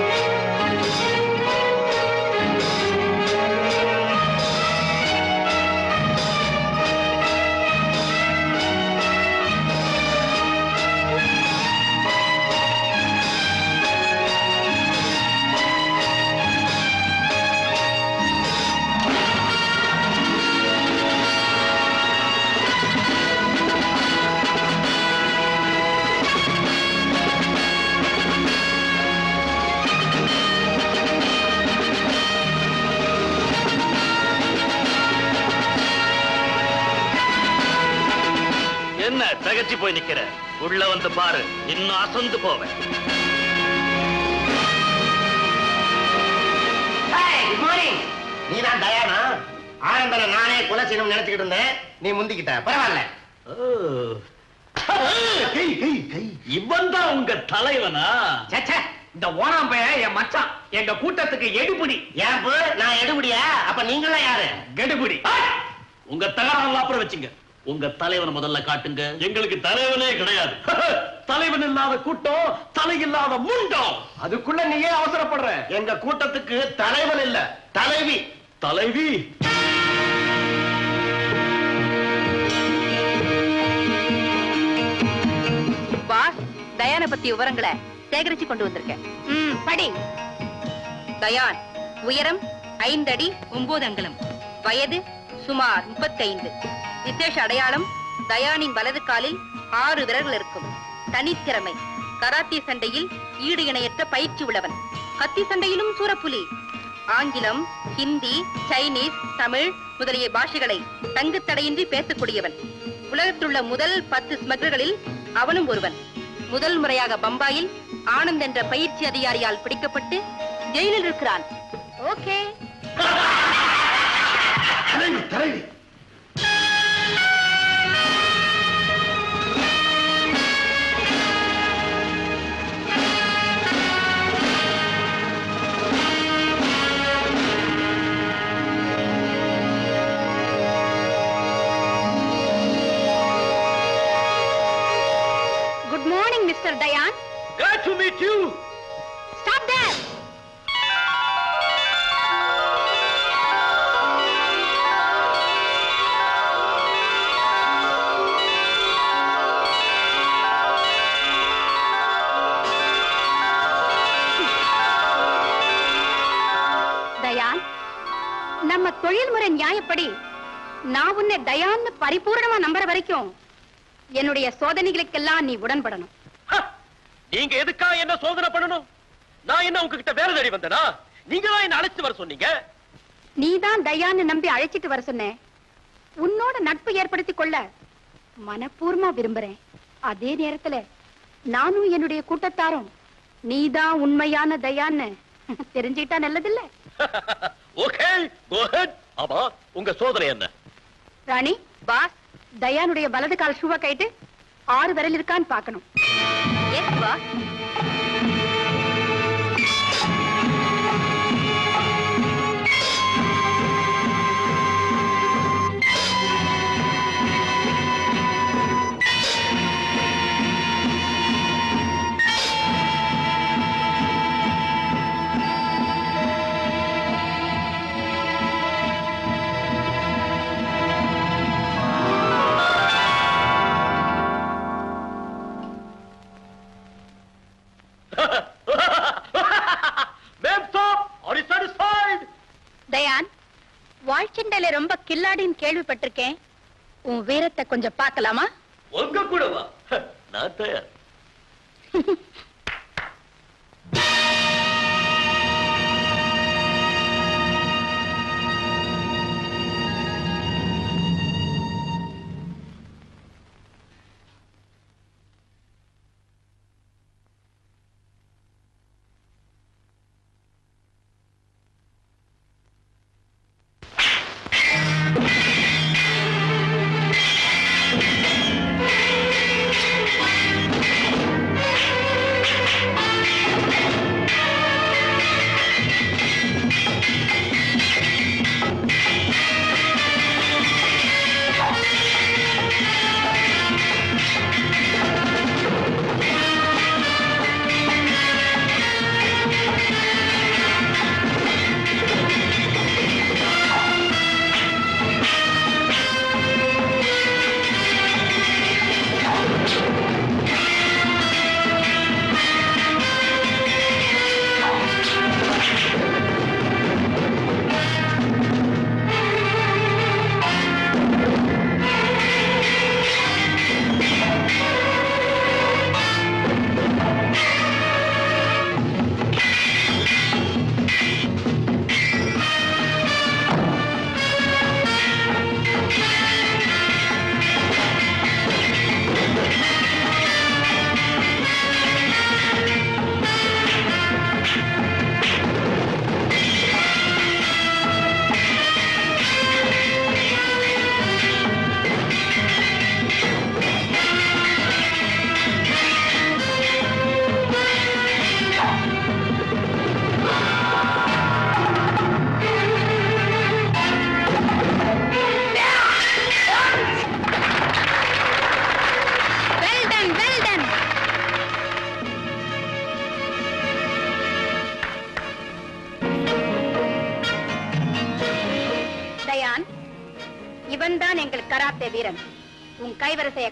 தகச்சி போய் நிக்கிற உள்ள வந்து பாரு, இன்னும் அசந்து போவேன். நீ தான் தயானா? ஆரம்பத்துல நானே கொலை செய்யணும்னு நினைச்சுக்கிட்டு இருந்தேன். நீ முந்திக்கிட்ட பரவாயில்ல. இவன் தான் உங்க தலைவனா? இந்த ஓனாம் பையன் என் மச்சான். எங்க கூட்டத்துக்கு எடுபடி. ஏன் நான் எடுபடியா? அப்ப நீங்களாம் யாரு? கெடுபடி. உங்க தகவல் அப்புறம் வச்சுங்க. உங்க தலைவன் முதல்ல காட்டுங்க. எங்களுக்கு தலைவனே கிடையாது. தலைவன் இல்லாத கூட்டம், தலை இல்லாத முண்டம். அதுக்குள்ள நீ ஏன் அவசரப்படுற? எங்க கூட்டத்துக்கு தலைவன் இல்ல, தலைவி. தலைவி? பாஸ், தயானை பத்தி விவரங்களை சேகரிச்சு கொண்டு வந்திருக்கேன். படி. தயான் உயரம் 5 அடி 9 அங்குலம், வயது சுமார் 35. விசேஷ அடையாளம், தயானின் வலது காலில் 6 விரல்கள் இருக்கும். தனித்திறமை, கராத்தே சண்டையில் ஈடு இணையற்ற பயிற்சி உள்ளவன். கத்தி சண்டையிலும் சூரப்புலி. ஆங்கிலம், ஹிந்தி, சைனீஸ், தமிழ் முதலிய பாஷைகளை தங்குத்தடையின்றி பேசக்கூடியவன். உலகத்திலுள்ள முதல் 10 ஸ்மக்லர்களில் அவனும் ஒருவன். முதல் முறையாக பம்பாயில் ஆனந்த் என்ற பயிற்சி அதிகாரியால் பிடிக்கப்பட்டு ஜெயிலில் இருக்கிறான். Okay. Mr. Dayan. Glad to meet you. Stop there. நியாயப்படி நான் உன்னை தயான்னு பரிபூரணமா நம்புற வரைக்கும் என்னுடைய சோதனைகளுக்கெல்லாம் நீ உடன்படணும். நீங்க எதுக்கா என்ன சோதனை பண்ணணும்? நான் என்ன உங்ககிட்ட வேற தேடி வந்தனா? நீங்க தான் என்ன அழைச்சிட்டு வர சொன்னீங்க. நீதான் தயான்னு நம்பி அழைச்சிட்டு வர சொன்னே. உன்னோட நட்பு ஏற்படுத்திக் கொள்ள மனப்பூர்வமா விரும்புறேன். அதே நேரத்துல நானும் என்னுடைய கூட்டத்தாரும் நீதான் உண்மையான தயான்னு தெரிஞ்சுக்கிட்டா நல்லதில்லை. உங்க சோதனை என்ன? ராணி பாஸ், தயானுடைய வலது கால் ஷூவை கைட்டு 6 விரல் இருக்கான்னு பார்க்கணும். S pass. வாழ்ச்சண்டையில ரொம்ப கில்லாடின்னு கேள்விப்பட்டிருக்கேன். உன் வீரத்தை கொஞ்சம் பார்க்கலாமா? உங்க கூடவா? நான் தயார்.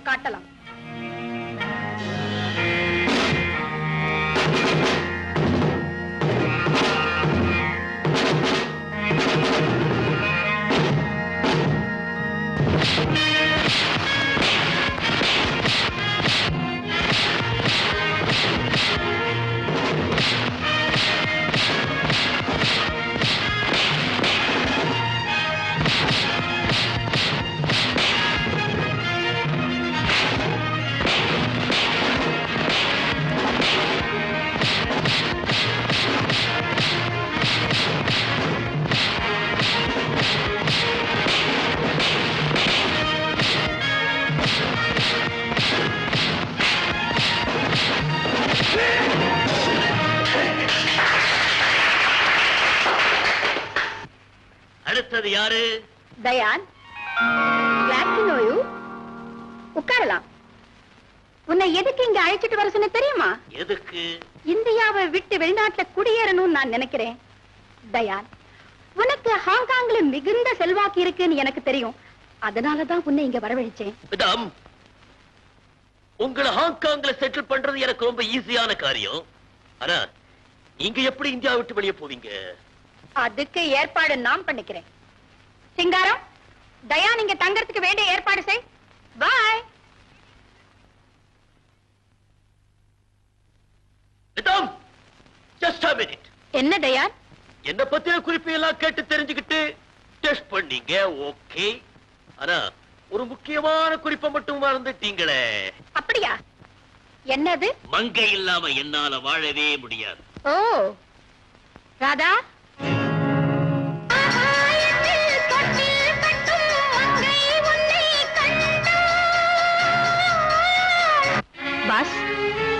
காட்டலாம். தயான், உட்காரலாம். உன்னை எதுக்கு இங்க அழைச்சிட்டு வர சொன்ன தெரியுமா? எதுக்கு? இந்தியாவை விட்டு வெளிநாட்டுல குடியேறணும்னு நான் நினைக்கிறேன். தயான், உனக்கு ஹாங்காங்ல மிகுந்த செல்வாக்கு இருக்குன்னு எனக்கு தெரியும். அதனாலதான் உன்னை இங்க வரவழைச்சேன். உங்களை ஹாங்காங்ல செட்டில் பண்றது எனக்கு ரொம்ப ஈஸியான காரியம். ஆனா நீங்க எப்படி இந்தியா விட்டு வெளியே போவீங்க? அதுக்கு ஏற்பாடு நான் பண்ணிக்கிறேன். சிங்காரம், தயான் இங்கே தங்கறதுக்கு வேண்டிய ஏற்பாடு செய். பாய். நிதம், just a minute. என்ன தயான்? என்ன பத்தின குறிப்பையெல்லாம் கேட்டு தெரிஞ்சுக்கிட்டு டெஸ்ட் பண்ணீங்க, ஓகே. ஆனா ஒரு முக்கியமான குறிப்பை மட்டும் மறந்துட்டீங்களே. அப்படியா? என்னது? மங்கை இல்லாம என்னால வாழவே முடியாது. ஓ ராதா, பாஸ்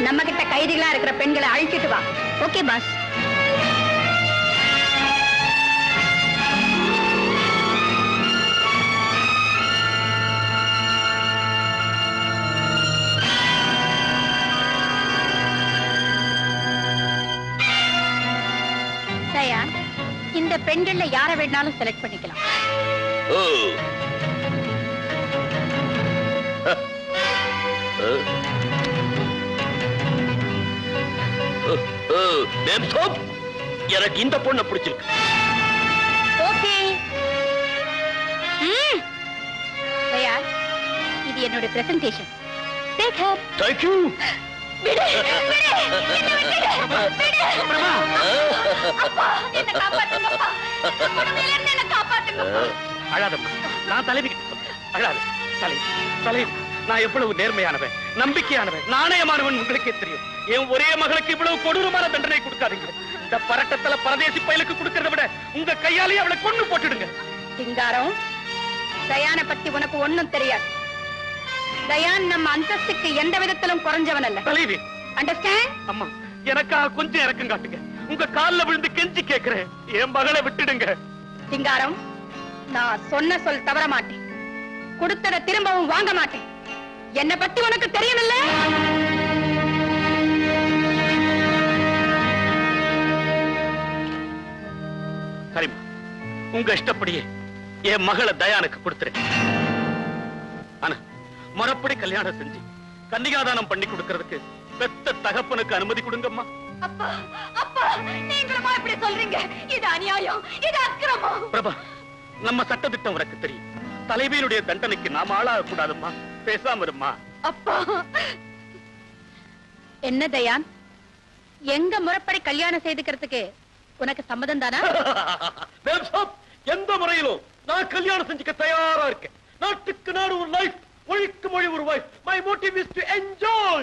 நம்ம கிட்ட கைதிகளா இருக்கிற பெண்களை அழிச்சிட்டு வா. Okay boss. இந்த பெண்கள்ல யாரை வேணாலும் செலக்ட் பண்ணிக்கலாம். எனக்கு இந்த பொண்ணை பிடிச்சிருக்கு. ஓகே. தயார், இது என்னோட presentation. Take her. Thank you. விடு, என்ன காப்பாத்துங்க. அழாதம்மா, நான் தலைவி அழாத. தலைவி, நான் எவ்வளவு நேர்மையானவன், நம்பிக்கையானவன், நாணயமானவன் உங்களுக்கே தெரியும். என் ஒரே மகளுக்கு இவ்வளவு கொடூரமான தண்டனை கொடுக்காதீங்க. இந்த பரட்டத்துல பரதேசி பயலுக்கு கொடுக்கறத விட உங்க கையாலேயே அவளை கொண்டு போட்டுடுங்க. சிங்காரம், தயானை பத்தி உனக்கு ஒன்னும் தெரியாது. தயான் நம்ம அந்தஸ்துக்கு எந்த விதத்திலும் குறைஞ்சவன் அல்ல. தலைவி, அண்டர்ஸ்டாண்ட்? அம்மா, எனக்கா கொஞ்சம் இறக்கம் காட்டுங்க. உங்க கால்ல விழுந்து கெஞ்சி கேக்குறேன், என் மகளை விட்டுடுங்க. சிங்காரம், நான் சொன்ன சொல் தவற மாட்டேன். கொடுத்தத திரும்பவும் வாங்க மாட்டேன். என்னை பத்தி உனக்கு தெரியல. சரிம்மா, உங்க இஷ்டப்படியே என் மகளை தயானுக்கு கொடுத்துறேன். ஆனா மறுபடி கல்யாணம் செஞ்சு கன்னிகாதானம் பண்ணி கொடுக்கிறதுக்கு பெத்த தகப்பனுக்கு அனுமதி கொடுங்கம்மா. அப்பா, அப்பா, நீங்களுமா இப்படி சொல்றீங்க? இது அநியாயம், இது அக்கிரமம். பிரபா, நம்ம சட்டத்திட்டம் உனக்கு தெரியும். தலைவியினுடைய தண்டனைக்கு நாம ஆளாக கூடாதும்மா. பேசாம இருமா. அப்பா, என்ன தயான், எங்க முறைப்படி கல்யாணம் செய்துக்கிறதுக்கு உனக்கு சம்மதம் தானா? எந்த முறையிலும் நான் கல்யாணம் செஞ்சுக்க தயாரா இருக்கேன். நாட்டுக்கு நாடு ஒரு லைஃப், ஒழிக்கு மொழி ஒரு wife. My motive is to enjoy.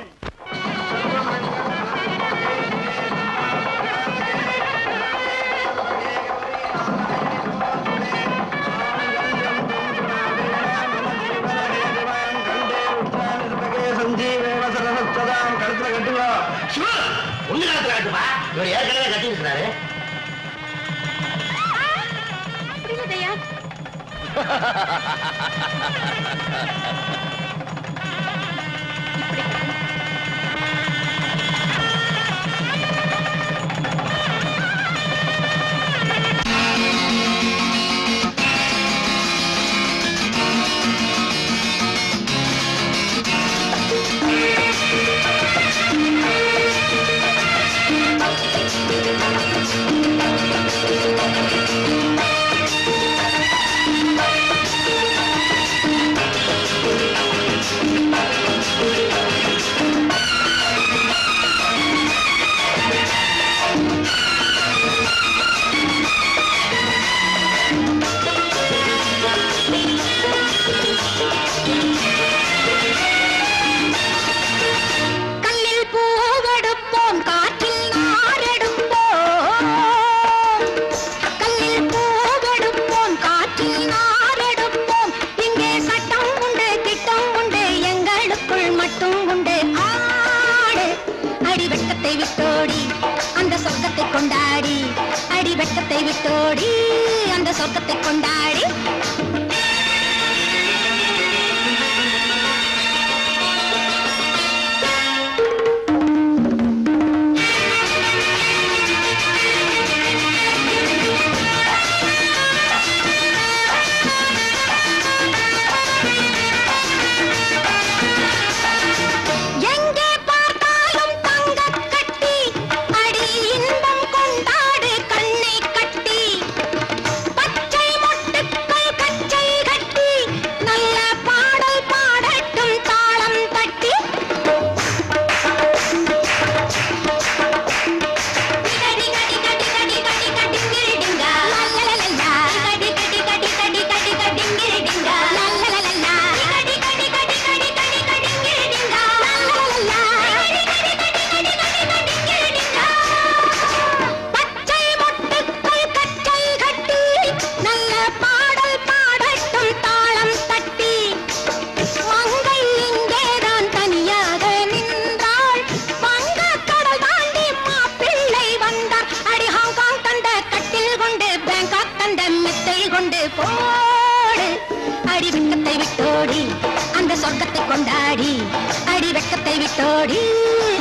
அடி வெக்கத்தை விட்டோடி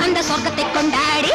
அந்த சொர்க்கத்தை கொண்டாடி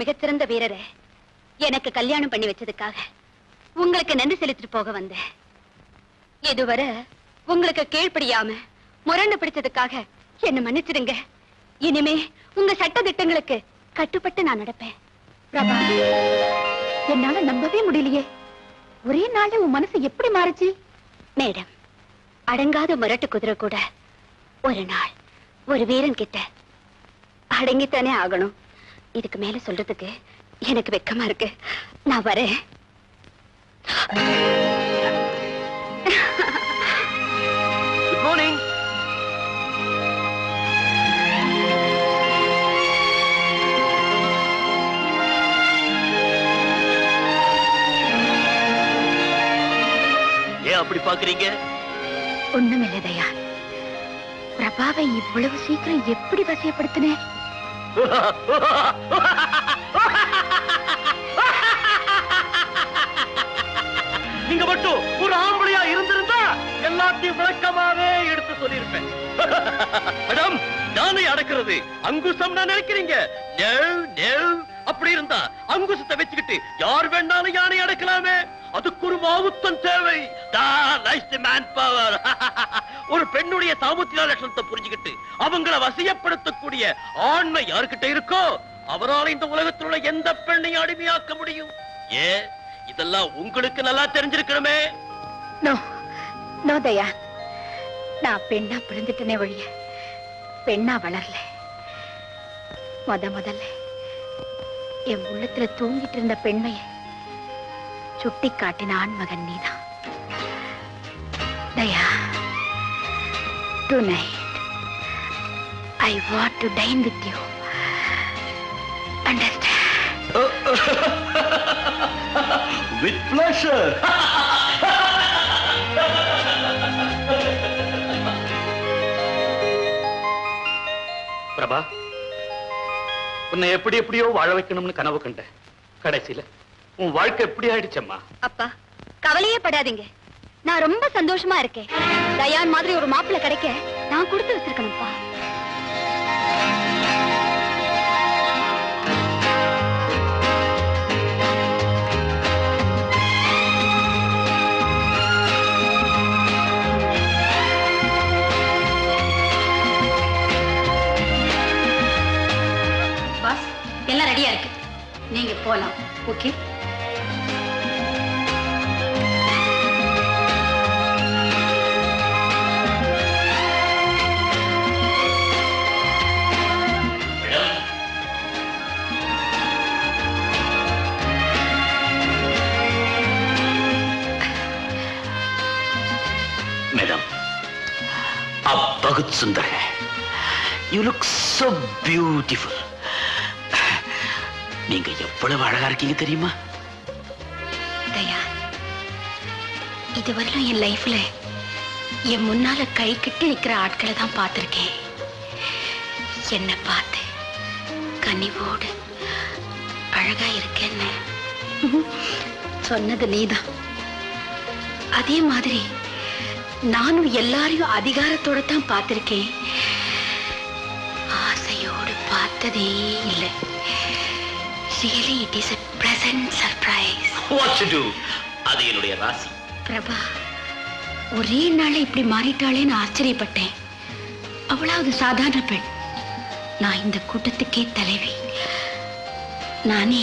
மிகச்சிறந்த வீரரே, எனக்கு கல்யாணம் பண்ணி வச்சதுக்காக உங்களுக்கு நன்றி செலுத்திட்டு போக வந்தேன். இதுவரை உங்களுக்கு கீழ்படியாம முரண்டு பிடிச்சதுக்காக என்ன மன்னிச்சிடுங்க. இனிமே உங்க சட்ட திட்டங்களுக்கு கட்டுப்பட்டு நான் நடப்பேன். பிரபா, என்னால நம்பவே முடியலையே, ஒரே நாள்ல உன் மனசு எப்படி மாறுச்சு? மேடம், அடங்காத முரட்டு குதிரை கூட ஒரு நாள் ஒரு வீரன் கிட்ட அடங்கித்தானே ஆகணும். இதுக்கு மேல சொல்றதுக்கு எனக்கு வெக்கமா இருக்கு. நான் வரேன். Good morning. ஏன் அப்படி பாக்குறீங்க? ஒண்ணுமில்லை தயா. பிரபாவை இவ்வளவு சீக்கிரம் எப்படி வசியப்படுத்தினே? நீங்க மட்டும் ஒரு ஆம்பளையா இருந்திருந்தா எல்லாத்தையும் விளக்கமாவே எடுத்து சொல்லியிருப்பேன். மேடம், நானே அடக்கிறது அங்குசம் நான் நினைக்கிறீங்க. அப்படி இருந்தா அங்குசத்தை வச்சுக்கிட்டு யார் வேண்டாலும் யானை அடக்கலாமே. அதுக்கு ஒரு மாவுத்தம் தேவை. ஒரு பெண்ணுடைய சாமுத்திர லட்சணத்தை புரிஞ்சுக்கிட்டு அவங்களை வசியப்படுத்தக்கூடிய ஆண்மை யாருக்கிட்ட இருக்கோ அவரால் இந்த உலகத்தில் உள்ள எந்த பெண்ணையும் அடிமையாக்க முடியும். ஏ, இதெல்லாம் உங்களுக்கு நல்லா தெரிஞ்சிருக்கணுமே. நான் பெண்ணா பிறந்துட்டேனே ஒழிய பெண்ணா வளரல. முதல்ல என் உள்ளத்துல தூங்கிட்டு இருந்த பெண்மையை சுட்டி காட்டின ஆண்மகன் நீதான் தயா. Tonight I want to dine with you. Understand? With pleasure. Prabha, உன்னை எப்படி எப்படியோ வாழ வைக்கணும்னு கனவு கண்ட கடைசியில உன் வாழ்க்கை எப்படி ஆயிடுச்சம்மா? அப்பா, கவலையே படாதீங்க. நான் ரொம்ப சந்தோஷமா இருக்கேன். தயான் மாதிரி ஒரு மாப்பிள்ளை கிடைக்க நான் கொடுத்து வச்சிருக்கணும்ப்பா. எல்லாம் ரெடியா இருக்கு, நீங்க போலாம். Okay, madam. Bhagat Sundar, you look so beautiful. நீங்க எவ்வளவு அழகா இருக்கீங்க தெரியுமா? தயா, இதுவரையிலும் என் லைஃப்ல என் முன்னால கை கிட்ட நிக்கிற ஆட்களை தான் பார்த்திருக்கேன். என்னை பார்த்து கனிவோடு அழகா இருக்கேன்னு சொன்னது நீதான். அதே மாதிரி நானும் எல்லாரையும் அதிகாரத்தோட தான் பார்த்திருக்கேன். ஆசையோடு பார்த்ததே இல்லை. Really, it is a pleasant surprise. What to do? அது என்னுடைய ராசி. பிரபா, ஒரே நாளை இப்படி மாறிட்டாளேன்னு ஆச்சரியப்பட்டேன். அவ்வளவு சாதாரண பெண். நான் இந்த கூட்டத்துக்கே தலைவி நானே.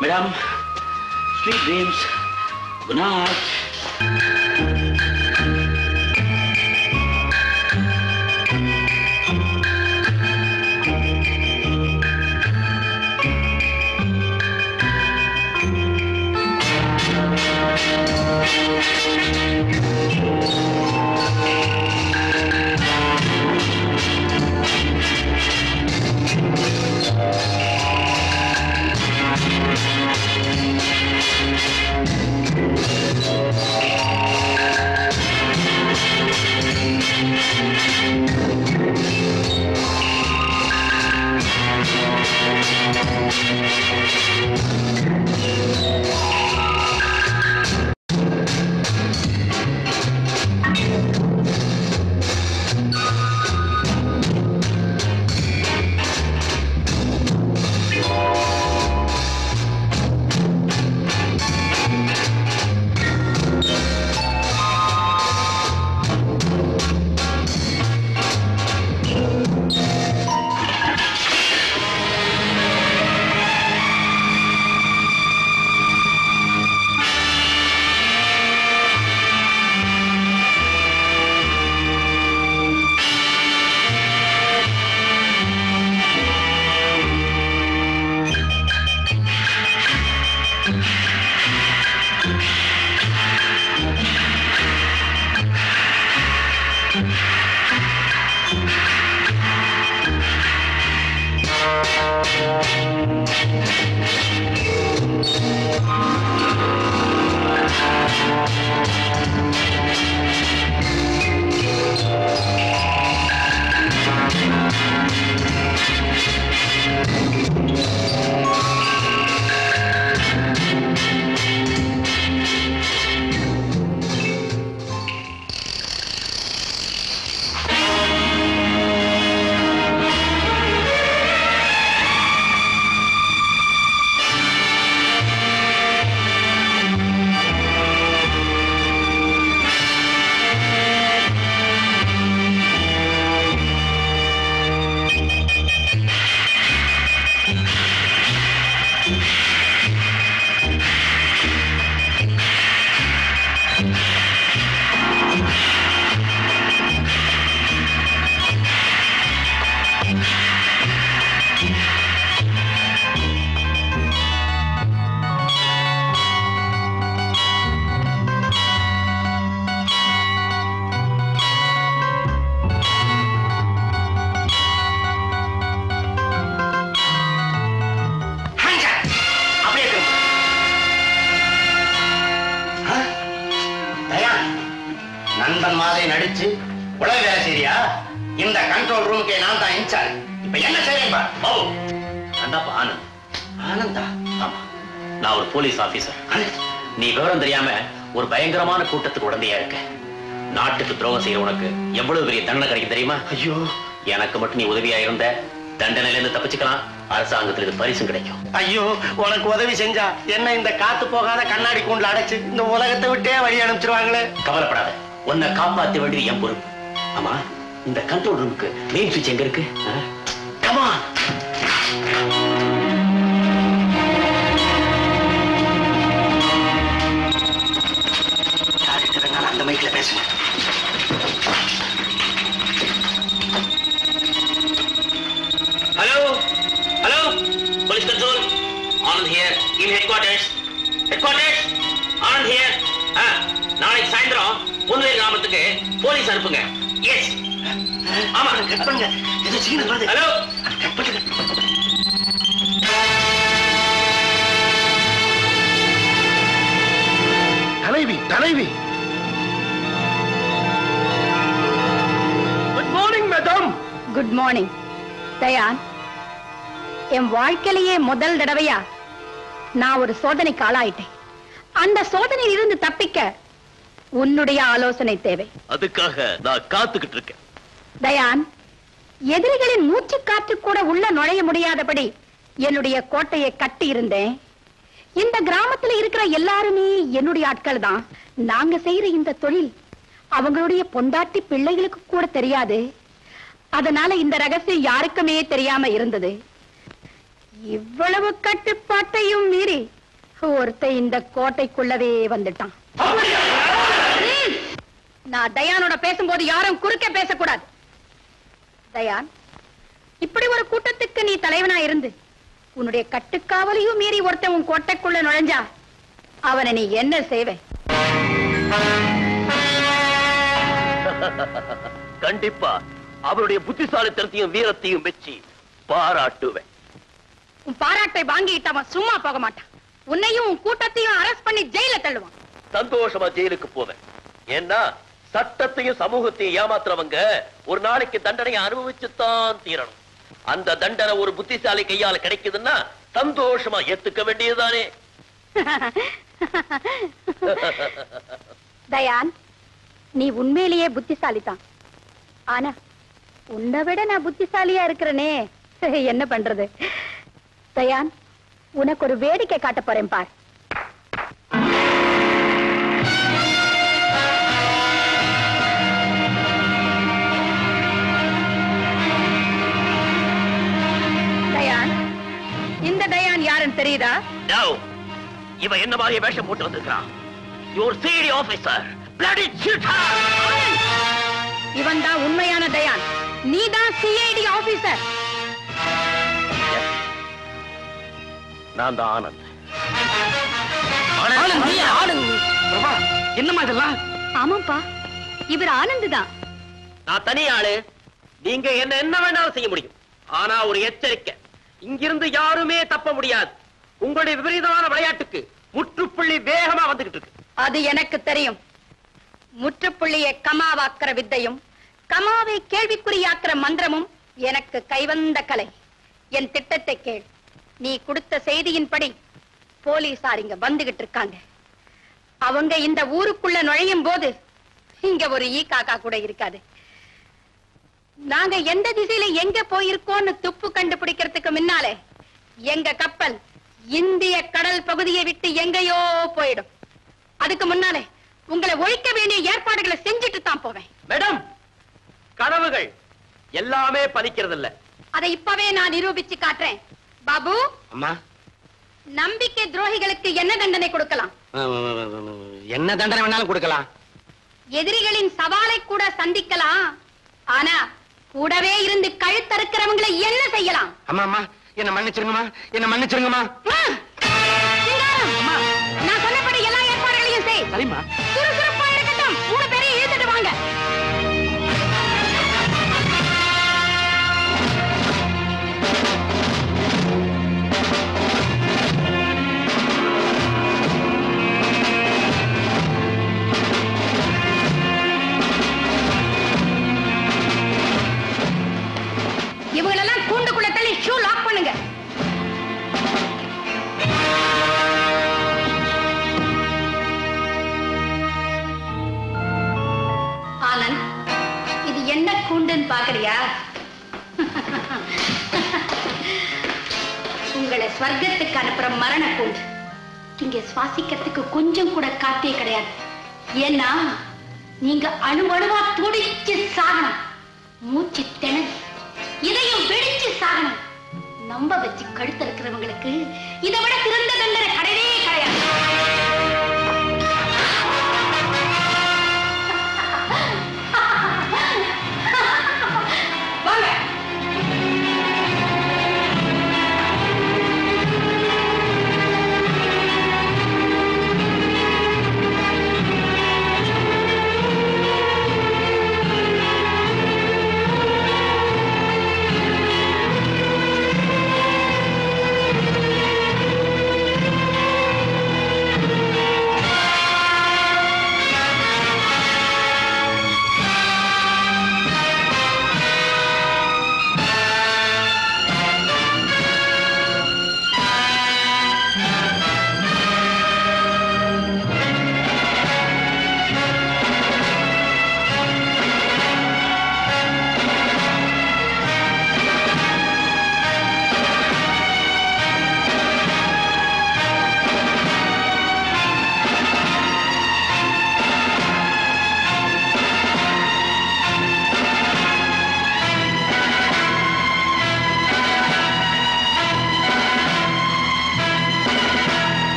Madam, sweet dreams. Good night. என்ன இந்த காத்து போகாத கண்ணாடி கூண்டுல அடைச்சு இந்த உலகத்தை விட்டே வழி அனுப்பிச்சிருவாங்களே. கவலைப்படாத, உன்னை காப்பாற்ற வேண்டியது என் பொறுப்பு. ஆமா, இந்த கண்ட்ரோல் ரூமுக்கு மெயின் சுவிட்ச் எங்க இருக்கு? கமா அந்த மைக்ல பேசுங்க. Hello hello, police control. Anand here, in headquarters. Headquarters, Anand here. நாளைக்கு சாயந்தரம் புன்வேல் கிராமத்துக்கு போலீஸ் அனுப்புங்க. எஸ். ஆமா, கட் பண்ணுங்க. ஏதோ சீன் வருது. ஹலோ, கட் பண்ணுங்க. தலைவி, தலைவி. Good morning madam. Good morning. தயான், என் வாழ்க்கையிலேயே முதல் தடவையா நான் ஒரு சோதனைக்கு ஆளாயிட்டேன். அந்த சோதனையில் இருந்து தப்பிக்க உன்னுடைய ஆலோசனை தேவை. அதுக்காக நான் காத்துக்கிட்டு இருக்கேன். தயான், எதிரிகளின் மூச்சு காற்று கூட உள்ள நுழைய முடியாதபடி என்னுடைய கோட்டையை கட்டி இருந்தேன். இந்த கிராமத்துல இருக்கிற எல்லாருமே என்னுடைய ஆட்கள் தான். நாங்க செய்யற இந்த தொழில் அவங்களுடைய பொண்டாட்டி பிள்ளைகளுக்கு கூட தெரியாது. அதனால இந்த ரகசியம் யாருக்குமே தெரியாம இருந்தது. இவ்வளவு கட்டுப்பாட்டையும் மீறி ஒருத்த இந்த கோட்டைக்குள்ளவே வந்துட்டான். நான் தயானோட பேசும்போது யாரும் குறுக்க பேசக்கூடாது. தயான், இப்படி ஒரு கூட்டத்துக்கு நீ தலைவனா இருந்து உன்னுடைய கட்டுக்காவலையும் மீறி ஒருத்தன் உன் கோட்டைக்குள்ள நுழைஞ்சா அவனை நீ என்ன செய்வே? கண்டிப்பா அவருடைய புத்திசாலித்தனத்தையும் வீரத்தையும் வெச்சி பாராட்டுவேன். உன் பாராட்டை வாங்கிட்டு அவன் சும்மா போக மாட்டான். உன்னையும் உன் கூட்டத்தையும் அரெஸ்ட் பண்ணி ஜெயில தள்ளுவான். சந்தோஷமா ஜெயிலுக்கு போவேன். ஏன்னா சட்டத்தையும் சமூகத்தையும் ஏமாத்துறவங்க ஒரு நாளைக்கு தண்டனையை அனுபவிச்சுத்தான் தீரணும். அந்த தண்டனை ஒரு புத்திசாலி கையால கிடைக்குதுன்னா சந்தோஷமா ஏத்துக்க வேண்டியதுதானே. தயான், நீ உண்மையிலேயே புத்திசாலிதான். ஆனா உன்னை விட நான் புத்திசாலியா இருக்கிறனே, என்ன பண்றது? தயான், உனக்கு ஒரு வேடிக்கை காட்ட போறேன் பார். இந்த தயான் யாருன்னு தெரியுதா? இவன் என்ன மாதிரி வேஷம் போட்டு வந்திருக்கான்? இவன் தான் உண்மையான தயான். நீ தான் சிஐடி ஆபீசர். நான் தான் ஆனந்த். என்னமா இதெல்லாம்? ஆமாப்பா, இவர் ஆனந்து தான். நான் தனி ஆளு. நீங்க என்ன என்ன வேணாலும் செய்ய முடியும். ஆனா ஒரு எச்சரிக்கை, இங்கிருந்து யாருமே தப்ப முடியாது. உங்களுடைய விபரீதமான விளையாட்டுக்கு முற்றுப்புள்ளி வேகமா வந்துகிட்டு இருக்கு. அது எனக்கு தெரியும். முற்றுப்புள்ளியை கமாவாக்குற வித்தையும் கமாவை கேள்விக்குறியாக்குற மந்திரமும் எனக்கு கைவந்த கலை. என் திட்டத்தை கேள். நீ கொடுத்த செய்தியின்படி போலீசார் இங்க வந்துகிட்டு இருக்காங்க. அவங்க இந்த ஊருக்குள்ள நுழையும் போது இங்க ஒரு ஈ காக்கா கூட இருக்காது. நாங்க எந்த திசையில எங்க போயிருக்கோம்னு துப்பு கண்டுபிடிக்கிறதுக்கு முன்னாலே எங்க கப்பல் இந்திய கடல் பகுதியை விட்டு எங்கேயோ போயிடும். அதுக்கு முன்னாலே உங்களை ஒழிக்க வேண்டிய ஏற்பாடுகளை செஞ்சுட்டு தான் போவேன். மேடம், கனவுகள் எல்லாமே பலிக்கிறது இல்ல. அதை இப்பவே நான் நிரூபிச்சு காட்டுறேன். பாபு, நம்பிக்கை துரோகிகளுக்கு என்ன தண்டனை கொடுக்கலாம்? என்ன தண்டனை வேணாலும் கொடுக்கலாம். எதிரிகளின் சவாலை கூட சந்திக்கலாம். ஆனா கூடவே இருந்து கழுத்தறுக்கிறவங்களை என்ன செய்யலாம்? அம்மா அம்மா, என்ன மன்னிச்சிருங்கம்மா, என்ன மன்னிச்சிருங்கம்மா. நான் சொன்னபடி எல்லா ஏற்பாடுகளையும் செய். சரிம்மா, சுறுசுறுப்பா இருக்கட்டும். மூணு பேரையும் இழுத்துட்டு வாங்க. இவங்களெல்லாம் கூண்டுக்குள்ள தள்ளி ஷூ லாக் பண்ணுங்க. ஆனந்த், இது என்ன கூண்டுன்னு பாக்குறியா? உங்களை ஸ்வர்க்கத்துக்கு அனுப்புற மரண கூண்டு. இங்க சுவாசிக்கிறதுக்கு கொஞ்சம் கூட காத்தே கிடையாது. ஏன்னா நீங்க அணுவணுவா துடிச்சு சாகணும். மூச்சு திணறி இதையும் வெடிச்சு சாகணும். நம்ப வச்சு கழுத்து இருக்கிறவங்களுக்கு இதை விட சிறந்த தண்டனை கிடையவே கிடையாது.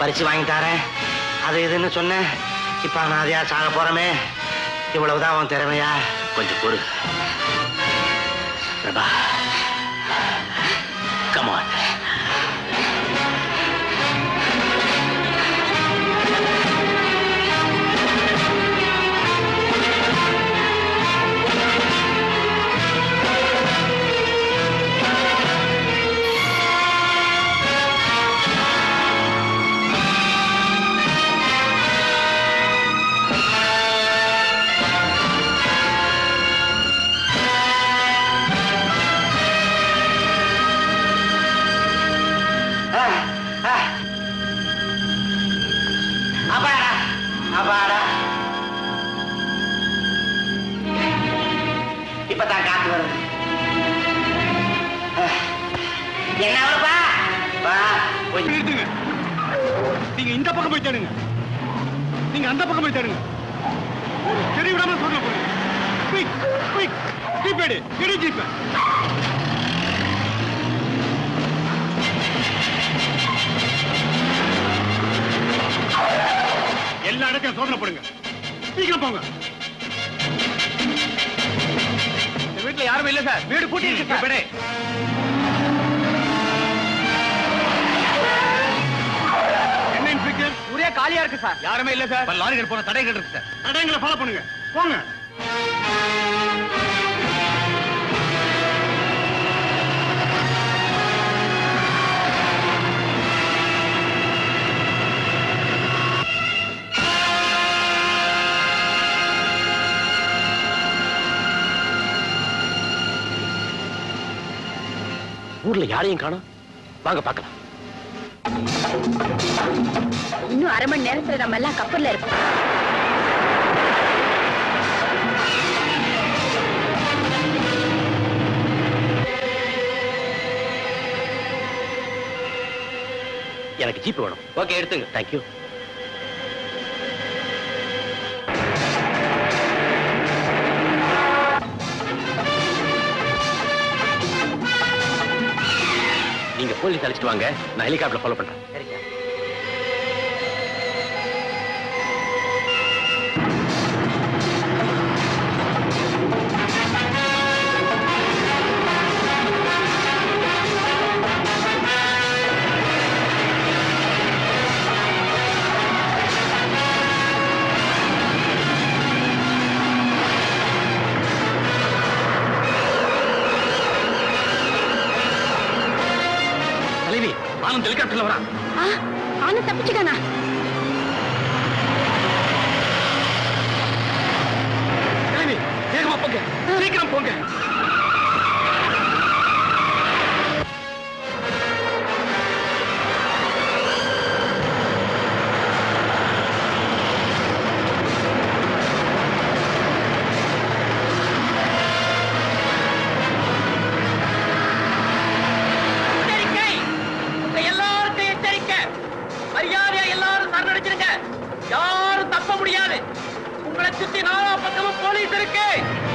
பறிச்சு வாங்கி தரேன் அது இதுன்னு சொன்ன இப்ப நாதியா சாக போறமே இவ்வளவுதான் அவன் திறமையா கொஞ்சம் பொறு பிரபா come on யாரையும் காணோம் வாங்க பார்க்கலாம் இன்னும் அரை மணி நேரத்துல நம்ம எல்லாம் கப்பல்ல இருக்கோம் எனக்கு ஜீப் வேணும் ஓகே எடுத்துங்க தேங்க்யூ நீங்க போலீஸ் அழைச்சிட்டு வாங்க நான் ஹெலிகாப்டர் ஃபாலோ பண்றேன் சரியா யாரும் தப்ப முடியாது உங்களை சுத்தி நாலா பக்கமும் போலீஸ் இருக்கு